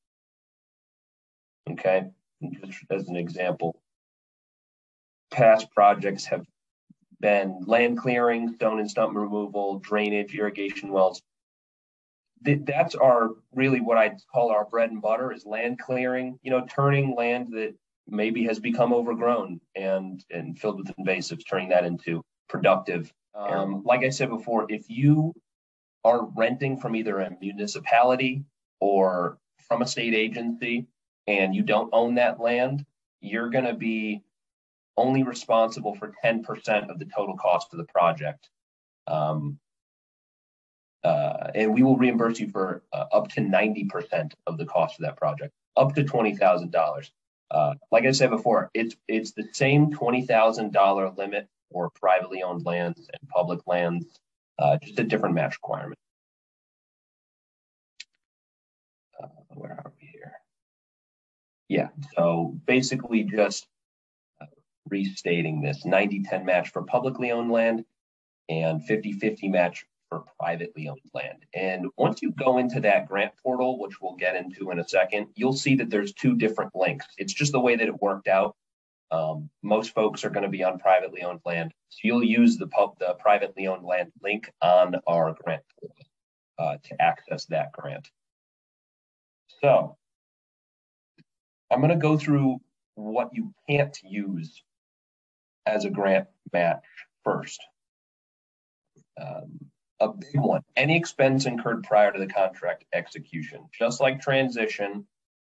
Okay, and just as an example, past projects have been land clearing, stone and stump removal, drainage, irrigation wells. That's our really what I'd call our bread and butter is land clearing, you know, turning land that maybe has become overgrown and, and filled with invasives, turning that into productive. Um, like I said before, if you are renting from either a municipality or from a state agency, and you don't own that land, you're going to be only responsible for ten percent of the total cost of the project. Um, uh, and we will reimburse you for uh, up to ninety percent of the cost of that project, up to twenty thousand dollars. Uh, like I said before, it's, it's the same twenty thousand dollar limit for privately owned lands and public lands. Uh, just a different match requirement. Uh, where are we here? Yeah, so basically just uh, restating this ninety ten match for publicly owned land and fifty fifty match for privately owned land. And once you go into that grant portal, which we'll get into in a second, you'll see that there's two different links. It's just the way that it worked out. Um, most folks are going to be on privately owned land. So you'll use the, pub, the privately owned land link on our grant portal uh, to access that grant. So I'm going to go through what you can't use as a grant match first. Um, a big one, any expense incurred prior to the contract execution. Just like transition,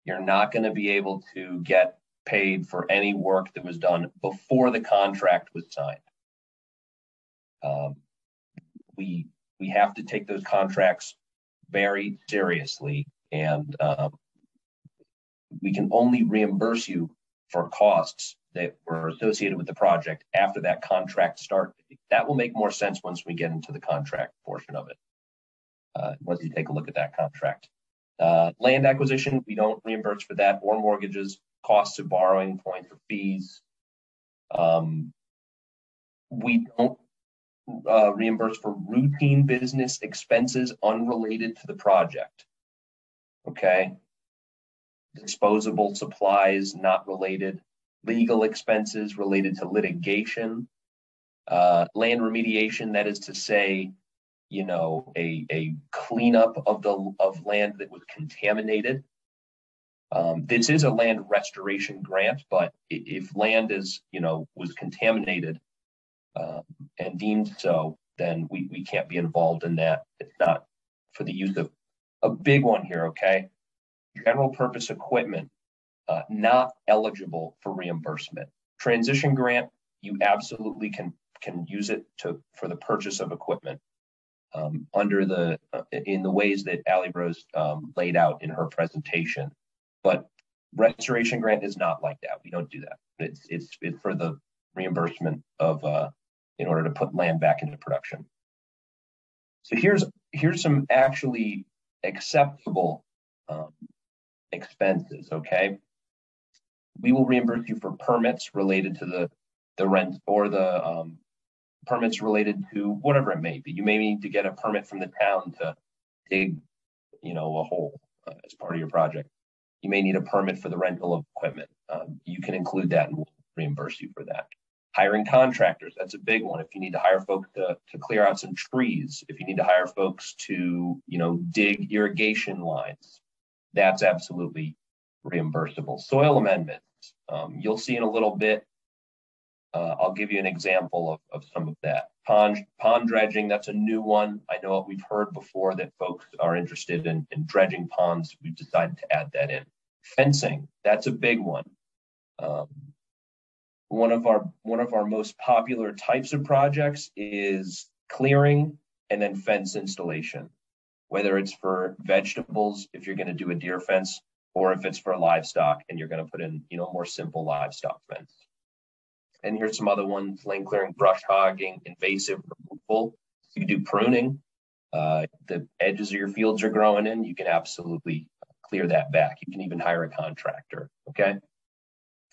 you're not going to be able to get paid for any work that was done before the contract was signed. Um, we, we have to take those contracts very seriously, and um, we can only reimburse you for costs that were associated with the project after that contract start. That will make more sense once we get into the contract portion of it, uh, once you take a look at that contract. Uh, land acquisition, we don't reimburse for that, or mortgages, costs of borrowing, points or fees. Um, we don't uh, reimburse for routine business expenses unrelated to the project, okay? Disposable supplies, not related. Legal expenses related to litigation, uh, land remediation, that is to say, you know, a, a cleanup of the of land that was contaminated. Um, this is a land restoration grant, but if land is, you know, was contaminated uh, and deemed so, then we, we can't be involved in that. It's not for the use of a big one here, okay? General purpose equipment. Uh, not eligible for reimbursement. Transition grant, you absolutely can can use it to for the purchase of equipment um, under the uh, in the ways that Allie Rose um, laid out in her presentation. But restoration grant is not like that. We don't do that. It's it's, it's for the reimbursement of uh, in order to put land back into production. So here's here's some actually acceptable um, expenses. Okay. We will reimburse you for permits related to the, the rent or the um, permits related to whatever it may be. You may need to get a permit from the town to dig, you know, a hole uh, as part of your project. You may need a permit for the rental of equipment. Um, you can include that and we'll reimburse you for that. Hiring contractors, that's a big one. If you need to hire folks to, to clear out some trees, if you need to hire folks to, you know, dig irrigation lines, that's absolutely reimbursable. Soil amendments, um, you'll see in a little bit, uh, I'll give you an example of, of some of that. Pond, pond dredging, that's a new one. I know we've heard before that folks are interested in, in dredging ponds. We've decided to add that in. Fencing, that's a big one. Um, one of our, one of our most popular types of projects is clearing and then fence installation. Whether it's for vegetables, if you're going to do a deer fence, or if it's for livestock and you're going to put in, you know, more simple livestock fence. And here's some other ones: lane clearing, brush hogging, invasive removal. You do pruning, uh, the edges of your fields are growing in, you can absolutely clear that back. You can even hire a contractor, okay?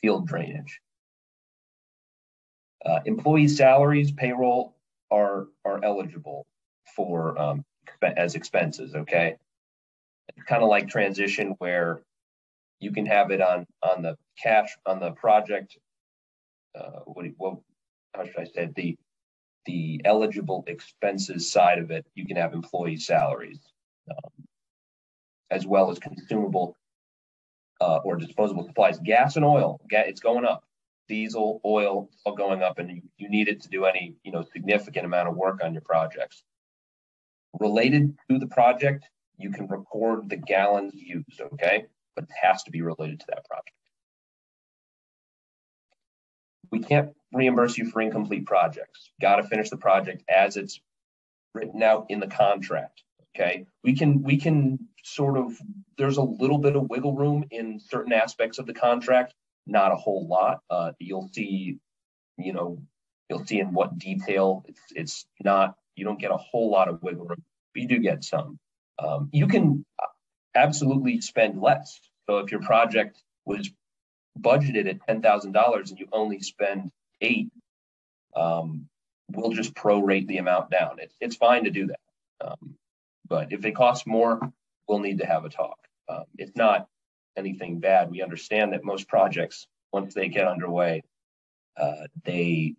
Field drainage. Uh, employee salaries, payroll are, are eligible for, um, as expenses, okay? It's kind of like transition where you can have it on on the cash on the project. Uh, what, what how should I say it? the the eligible expenses side of it? You can have employee salaries um, as well as consumable uh, or disposable supplies, gas and oil. It's going up. Diesel, oil, it's all going up, and you, you need it to do any you know significant amount of work on your projects. Related to the project, you can record the gallons used, okay? But it has to be related to that project. We can't reimburse you for incomplete projects. Got to finish the project as it's written out in the contract, okay? We can, we can sort of, there's a little bit of wiggle room in certain aspects of the contract, not a whole lot. Uh, you'll see, you know, you'll see in what detail it's, it's not, you don't get a whole lot of wiggle room, but you do get some. Um, you can absolutely spend less. So if your project was budgeted at ten thousand dollars and you only spend eight, um, we'll just prorate the amount down. It's, it's fine to do that. Um, but if it costs more, we'll need to have a talk. Um, it's not anything bad. We understand that most projects, once they get underway, uh, they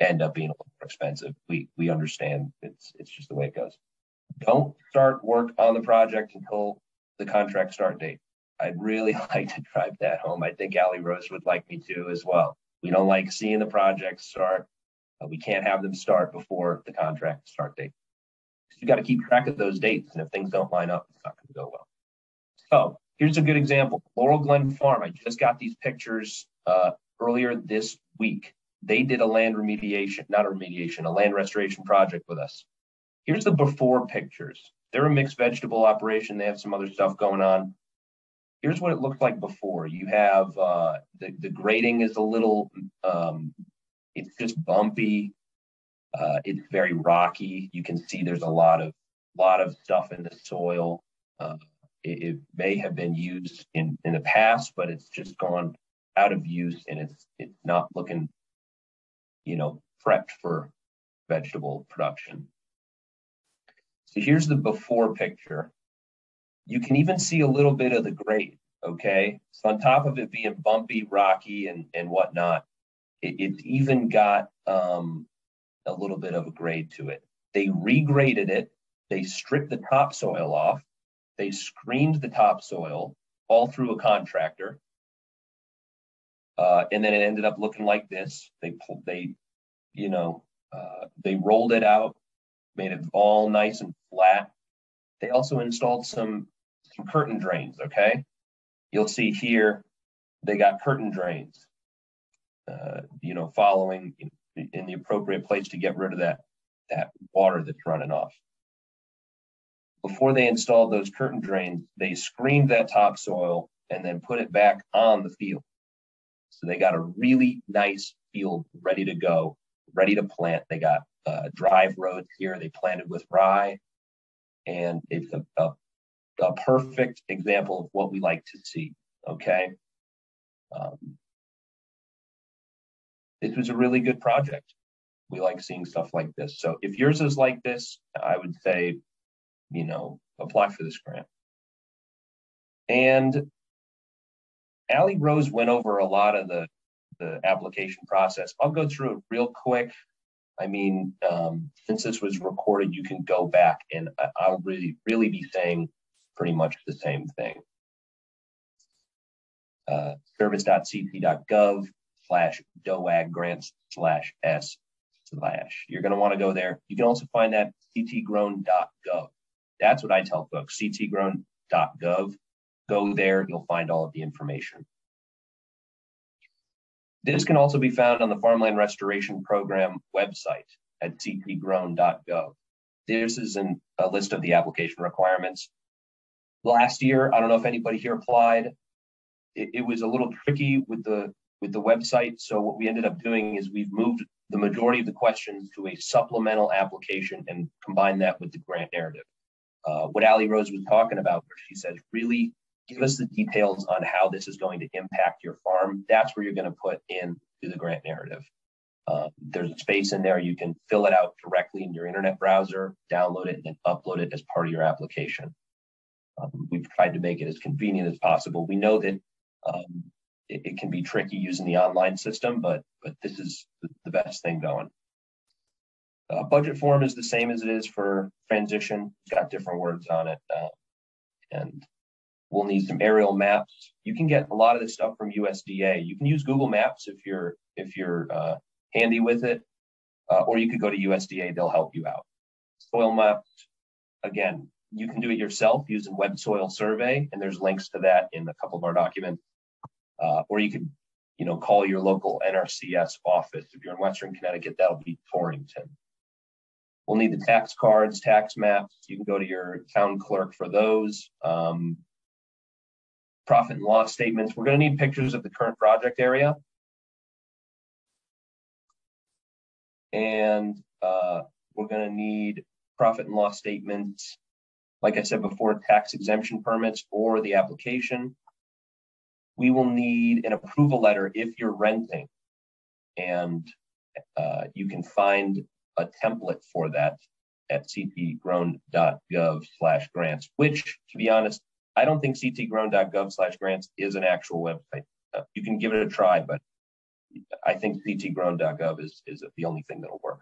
end up being a little more expensive. We we understand it's it's just the way it goes. Don't start work on the project until the contract start date. I'd really like to drive that home. I think Allie Rose would like me to as well. We don't like seeing the projects start. Uh, we can't have them start before the contract start date. You got to keep track of those dates, and if things don't line up, it's not going to go well. So here's a good example: Laurel Glen Farm. I just got these pictures uh, earlier this week. They did a land remediation, not a remediation, a land restoration project with us. Here's the before pictures. They're a mixed vegetable operation. They have some other stuff going on. Here's what it looked like before. You have uh, the, the grading is a little, um, it's just bumpy. Uh, it's very rocky. You can see there's a lot of lot of stuff in the soil. Uh, it, it may have been used in, in the past, but it's just gone out of use, and it's it's not looking, you know, prepped for vegetable production. So here's the before picture. You can even see a little bit of the grade, okay? So on top of it being bumpy, rocky, and, and whatnot, it, it's even got um, a little bit of a grade to it. They regraded it. They stripped the topsoil off. They screened the topsoil all through a contractor. Uh, and then it ended up looking like this. They, they you know, uh, they rolled it out, made it all nice and flat. They also installed some, some curtain drains, okay? You'll see here, they got curtain drains, uh, you know, following in the appropriate place to get rid of that, that water that's running off. Before they installed those curtain drains, they screened that topsoil and then put it back on the field. So they got a really nice field ready to go, ready to plant. They got uh, drive roads here. They planted with rye, and it's a, a, a perfect example of what we like to see, okay? Um, This was a really good project. We like seeing stuff like this. So if yours is like this, I would say, you know, apply for this grant. And Allie Rose went over a lot of the, the application process. I'll go through it real quick. I mean, um, since this was recorded, you can go back and I, I'll really, really be saying pretty much the same thing. Uh, service dot c t dot gov. slash D O A G grants slash S slash. You're going to want to go there. You can also find that c t grown dot gov. That's what I tell folks, c t grown dot gov. Go there, you'll find all of the information. This can also be found on the Farmland Restoration Program website at c t grown dot gov. This is an, a list of the application requirements. Last year, I don't know if anybody here applied. It, it was a little tricky with the with the website. So what we ended up doing is we've moved the majority of the questions to a supplemental application and combined that with the grant narrative. Uh, what Allie Rose was talking about, where she says, really give us the details on how this is going to impact your farm. That's where you're going to put in to the grant narrative. Uh, there's a space in there. You can fill it out directly in your internet browser, download it, and then upload it as part of your application. Um, we've tried to make it as convenient as possible. We know that um, It, it can be tricky using the online system, but but this is the best thing going. Uh, budget form is the same as it is for transition. It's got different words on it, uh, and we'll need some aerial maps. You can get a lot of this stuff from U S D A. You can use Google Maps if you're if you're uh, handy with it, uh, or you could go to U S D A. They'll help you out. Soil maps, again, you can do it yourself using Web Soil Survey, and there's links to that in a couple of our documents. Uh, or you could, you know, call your local N R C S office. If you're in Western Connecticut, that'll be Torrington. We'll need the tax cards, tax maps. You can go to your town clerk for those. Um, profit and loss statements. We're going to need pictures of the current project area. And uh, we're going to need profit and loss statements. Like I said before, tax exemption permits or the application. We will need an approval letter if you're renting, and uh, you can find a template for that at c t grown dot gov slash grants, which, to be honest, I don't think c t grown dot gov slash grants is an actual website. Uh, you can give it a try, but I think c t grown dot gov is, is the only thing that'll work.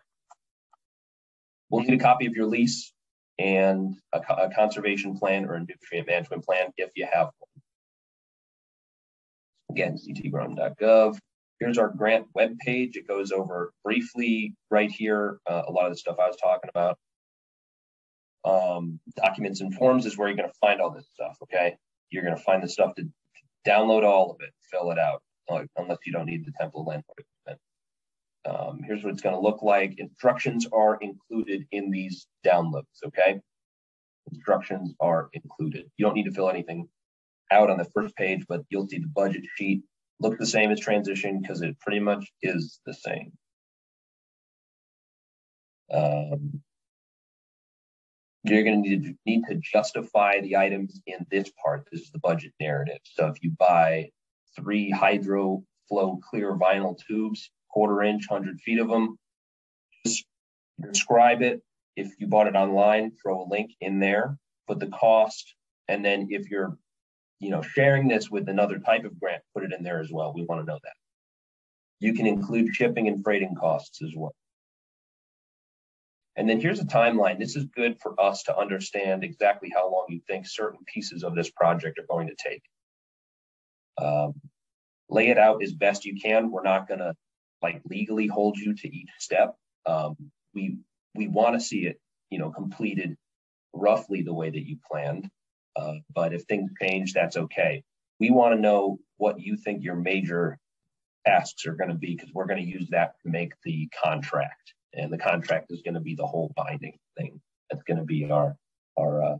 We'll need a copy of your lease and a, a conservation plan or a nutrient management plan if you have one. Again, c t grown dot gov. Here's our grant webpage. It goes over briefly right here, uh, a lot of the stuff I was talking about. Um, documents and forms is where you're going to find all this stuff, okay? You're going to find the stuff to download all of it, fill it out, unless you don't need the template landlord agreement. Um, here's what it's going to look like. Instructions are included in these downloads, okay? Instructions are included. You don't need to fill anything out on the first page, but you'll see the budget sheet. Look the same as transition because it pretty much is the same. Um, you're going to need to need to justify the items in this part. This is the budget narrative. So if you buy three hydro flow clear vinyl tubes, quarter inch, hundred feet of them, just describe it. If you bought it online, throw a link in there, put the cost, and then if you're you know, sharing this with another type of grant, put it in there as well. We want to know that. You can include shipping and freighting costs as well. And then here's a timeline. This is good for us to understand exactly how long you think certain pieces of this project are going to take. Um, lay it out as best you can. We're not going to like legally hold you to each step. Um, we we want to see it, you know, completed roughly the way that you planned. Uh, but if things change, that's okay. We want to know what you think your major tasks are going to be, because we're going to use that to make the contract. And the contract is going to be the whole binding thing. That's going to be our, our uh,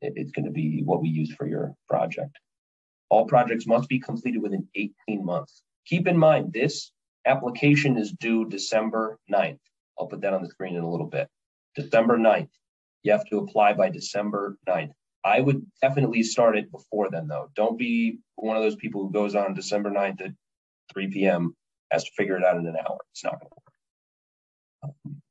it, it's going to be what we use for your project. All projects must be completed within eighteen months. Keep in mind, this application is due December ninth. I'll put that on the screen in a little bit. December ninth. You have to apply by December ninth. I would definitely start it before then, though. Don't be one of those people who goes on December ninth at three p m has to figure it out in an hour. It's not going to work. Um,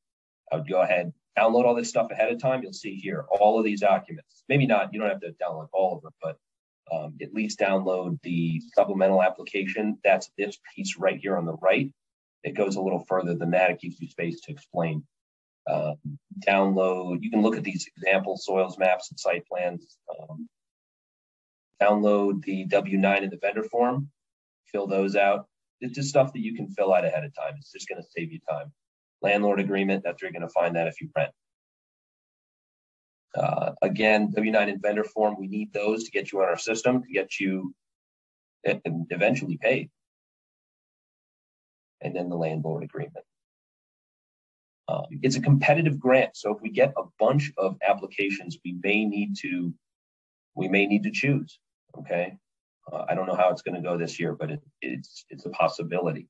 I would go ahead, download all this stuff ahead of time. You'll see here all of these documents. Maybe not. You don't have to download all of them, but um, at least download the supplemental application. That's this piece right here on the right. It goes a little further than that. It gives you space to explain. Uh, download, you can look at these example soils maps and site plans. Um, download the W nine in the vendor form, fill those out. It's just stuff that you can fill out ahead of time. It's just going to save you time. Landlord agreement, that's where you're going to find that if you rent. Uh, again, W nine in vendor form, we need those to get you on our system, to get you eventually paid. And then the landlord agreement. Um, it's a competitive grant, so if we get a bunch of applications, we may need to, we may need to choose. Okay, uh, I don't know how it's going to go this year, but it, it's it's a possibility.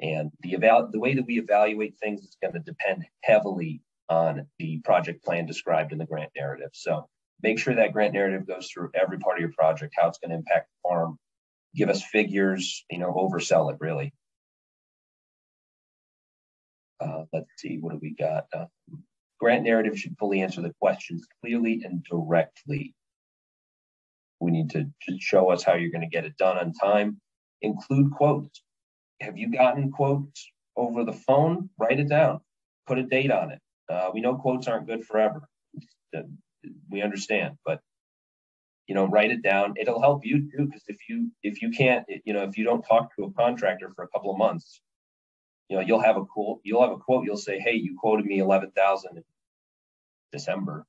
And the eval the way that we evaluate things is going to depend heavily on the project plan described in the grant narrative. So make sure that grant narrative goes through every part of your project, how it's going to impact the farm. Give us figures, you know, oversell it really. Uh, let's see, what do we got? Uh, grant narrative should fully answer the questions clearly and directly. We need to just show us how you're going to get it done on time. Include quotes. Have you gotten quotes over the phone? Write it down. Put a date on it. Uh, we know quotes aren't good forever. We understand, but you know, write it down. It'll help you too, because if you if you can't, you know, if you don't talk to a contractor for a couple of months, you know, you'll have a quote. You'll have a quote. You'll say, "Hey, you quoted me eleven thousand in December,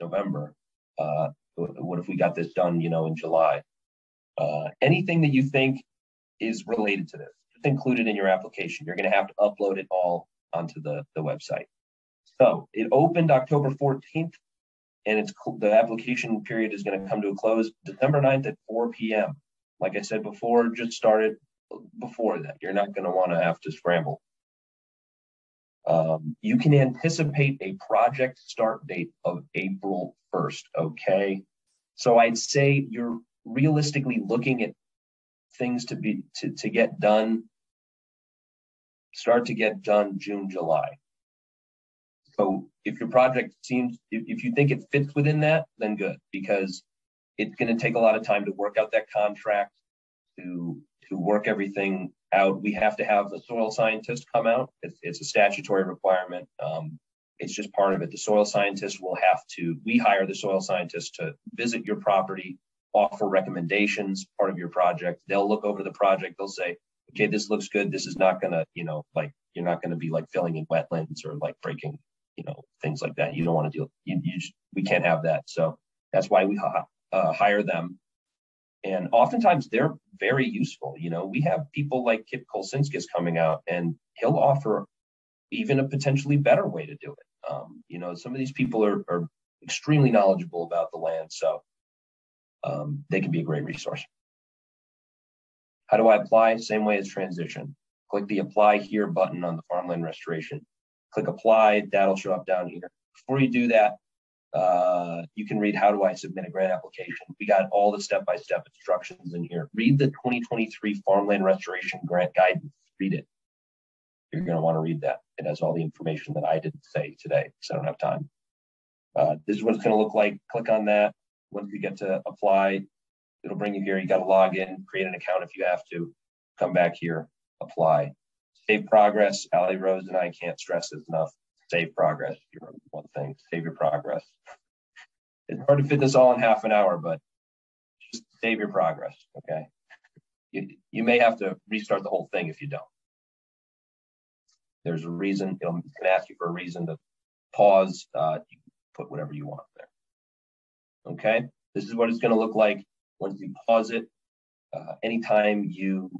November. Uh, what if we got this done, you know, in July?" Uh, anything that you think is related to this, just include it in your application. You're going to have to upload it all onto the the website. So it opened October fourteenth, and it's the application period is going to come to a close December ninth at four p m Like I said before, just started. Before that, you're not going to want to have to scramble. Um, you can anticipate a project start date of April first, okay? So I'd say you're realistically looking at things to be to, to get done, start to get done June, July. So if your project seems, if, if you think it fits within that, then good, because it's going to take a lot of time to work out that contract, to to work everything out. We have to have the soil scientist come out. It's, it's a statutory requirement. Um, it's just part of it. The soil scientist will have to, we hire the soil scientist to visit your property, offer recommendations, part of your project. They'll look over the project. They'll say, okay, this looks good. This is not going to, you know, like, you're not going to be like filling in wetlands or like breaking, you know, things like that. You don't want to deal, you, you just, we can't have that. So that's why we uh, hire them. And oftentimes they're very useful. You know, we have people like Kip Kolsinskis coming out, and he'll offer even a potentially better way to do it. Um, you know, some of these people are, are extremely knowledgeable about the land, so um, they can be a great resource. How do I apply? Same way as transition. Click the apply here button on the farmland restoration. Click apply, that'll show up down here. Before you do that, uh, you can read how do I submit a grant application. We got all the step-by-step instructions in here. Read the twenty twenty-three Farmland Restoration Grant Guidance, read it. You're gonna wanna read that. It has all the information that I didn't say today, because I don't have time. Uh, this is what it's gonna look like. Click on that. Once you get to apply, it'll bring you here. You gotta log in, create an account if you have to, come back here, apply. Save progress. Allie Rose and I can't stress this enough. Save progress. You're one thing. Save your progress. It's hard to fit this all in half an hour, but just save your progress. Okay. You, you may have to restart the whole thing if you don't. There's a reason. It'll, it's going to ask you for a reason to pause. Uh, you can put whatever you want there. Okay. This is what it's going to look like once you pause it. Uh, anytime you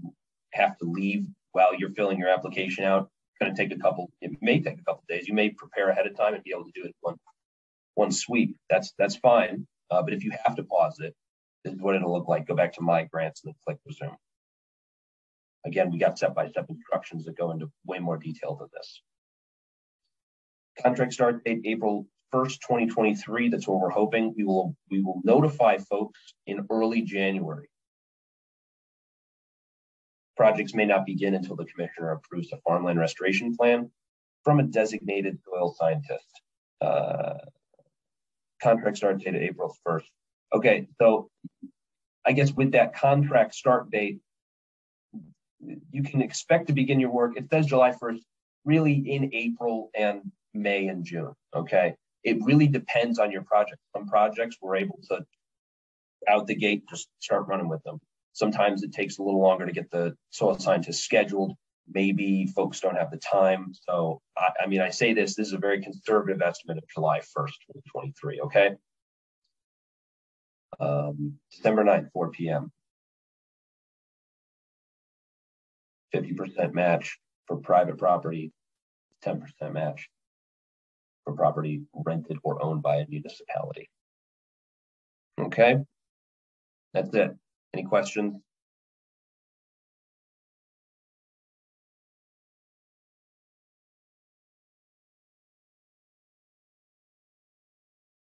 have to leave while you're filling your application out, going to take a couple, it may take a couple of days. You may prepare ahead of time and be able to do it one, one sweep. That's that's fine. Uh, but if you have to pause it, this is what it'll look like. Go back to My Grants and then click Resume. Again, we got step-by-step instructions that go into way more detail than this. Contract start date April first, twenty twenty-three. That's what we're hoping. We will we will notify folks in early January. Projects may not begin until the commissioner approves a farmland restoration plan from a designated soil scientist. Uh, contract start date of April first. Okay, so I guess with that contract start date, you can expect to begin your work. It says July first, really in April and May and June, okay? It really depends on your project. Some projects we're able to, out the gate, just start running with them. Sometimes it takes a little longer to get the soil scientist scheduled. Maybe folks don't have the time. So, I, I mean, I say this, this is a very conservative estimate of July first, twenty twenty-three, okay? Um, December ninth, four p m fifty percent match for private property, ten percent match for property rented or owned by a municipality. Okay, that's it. Any questions?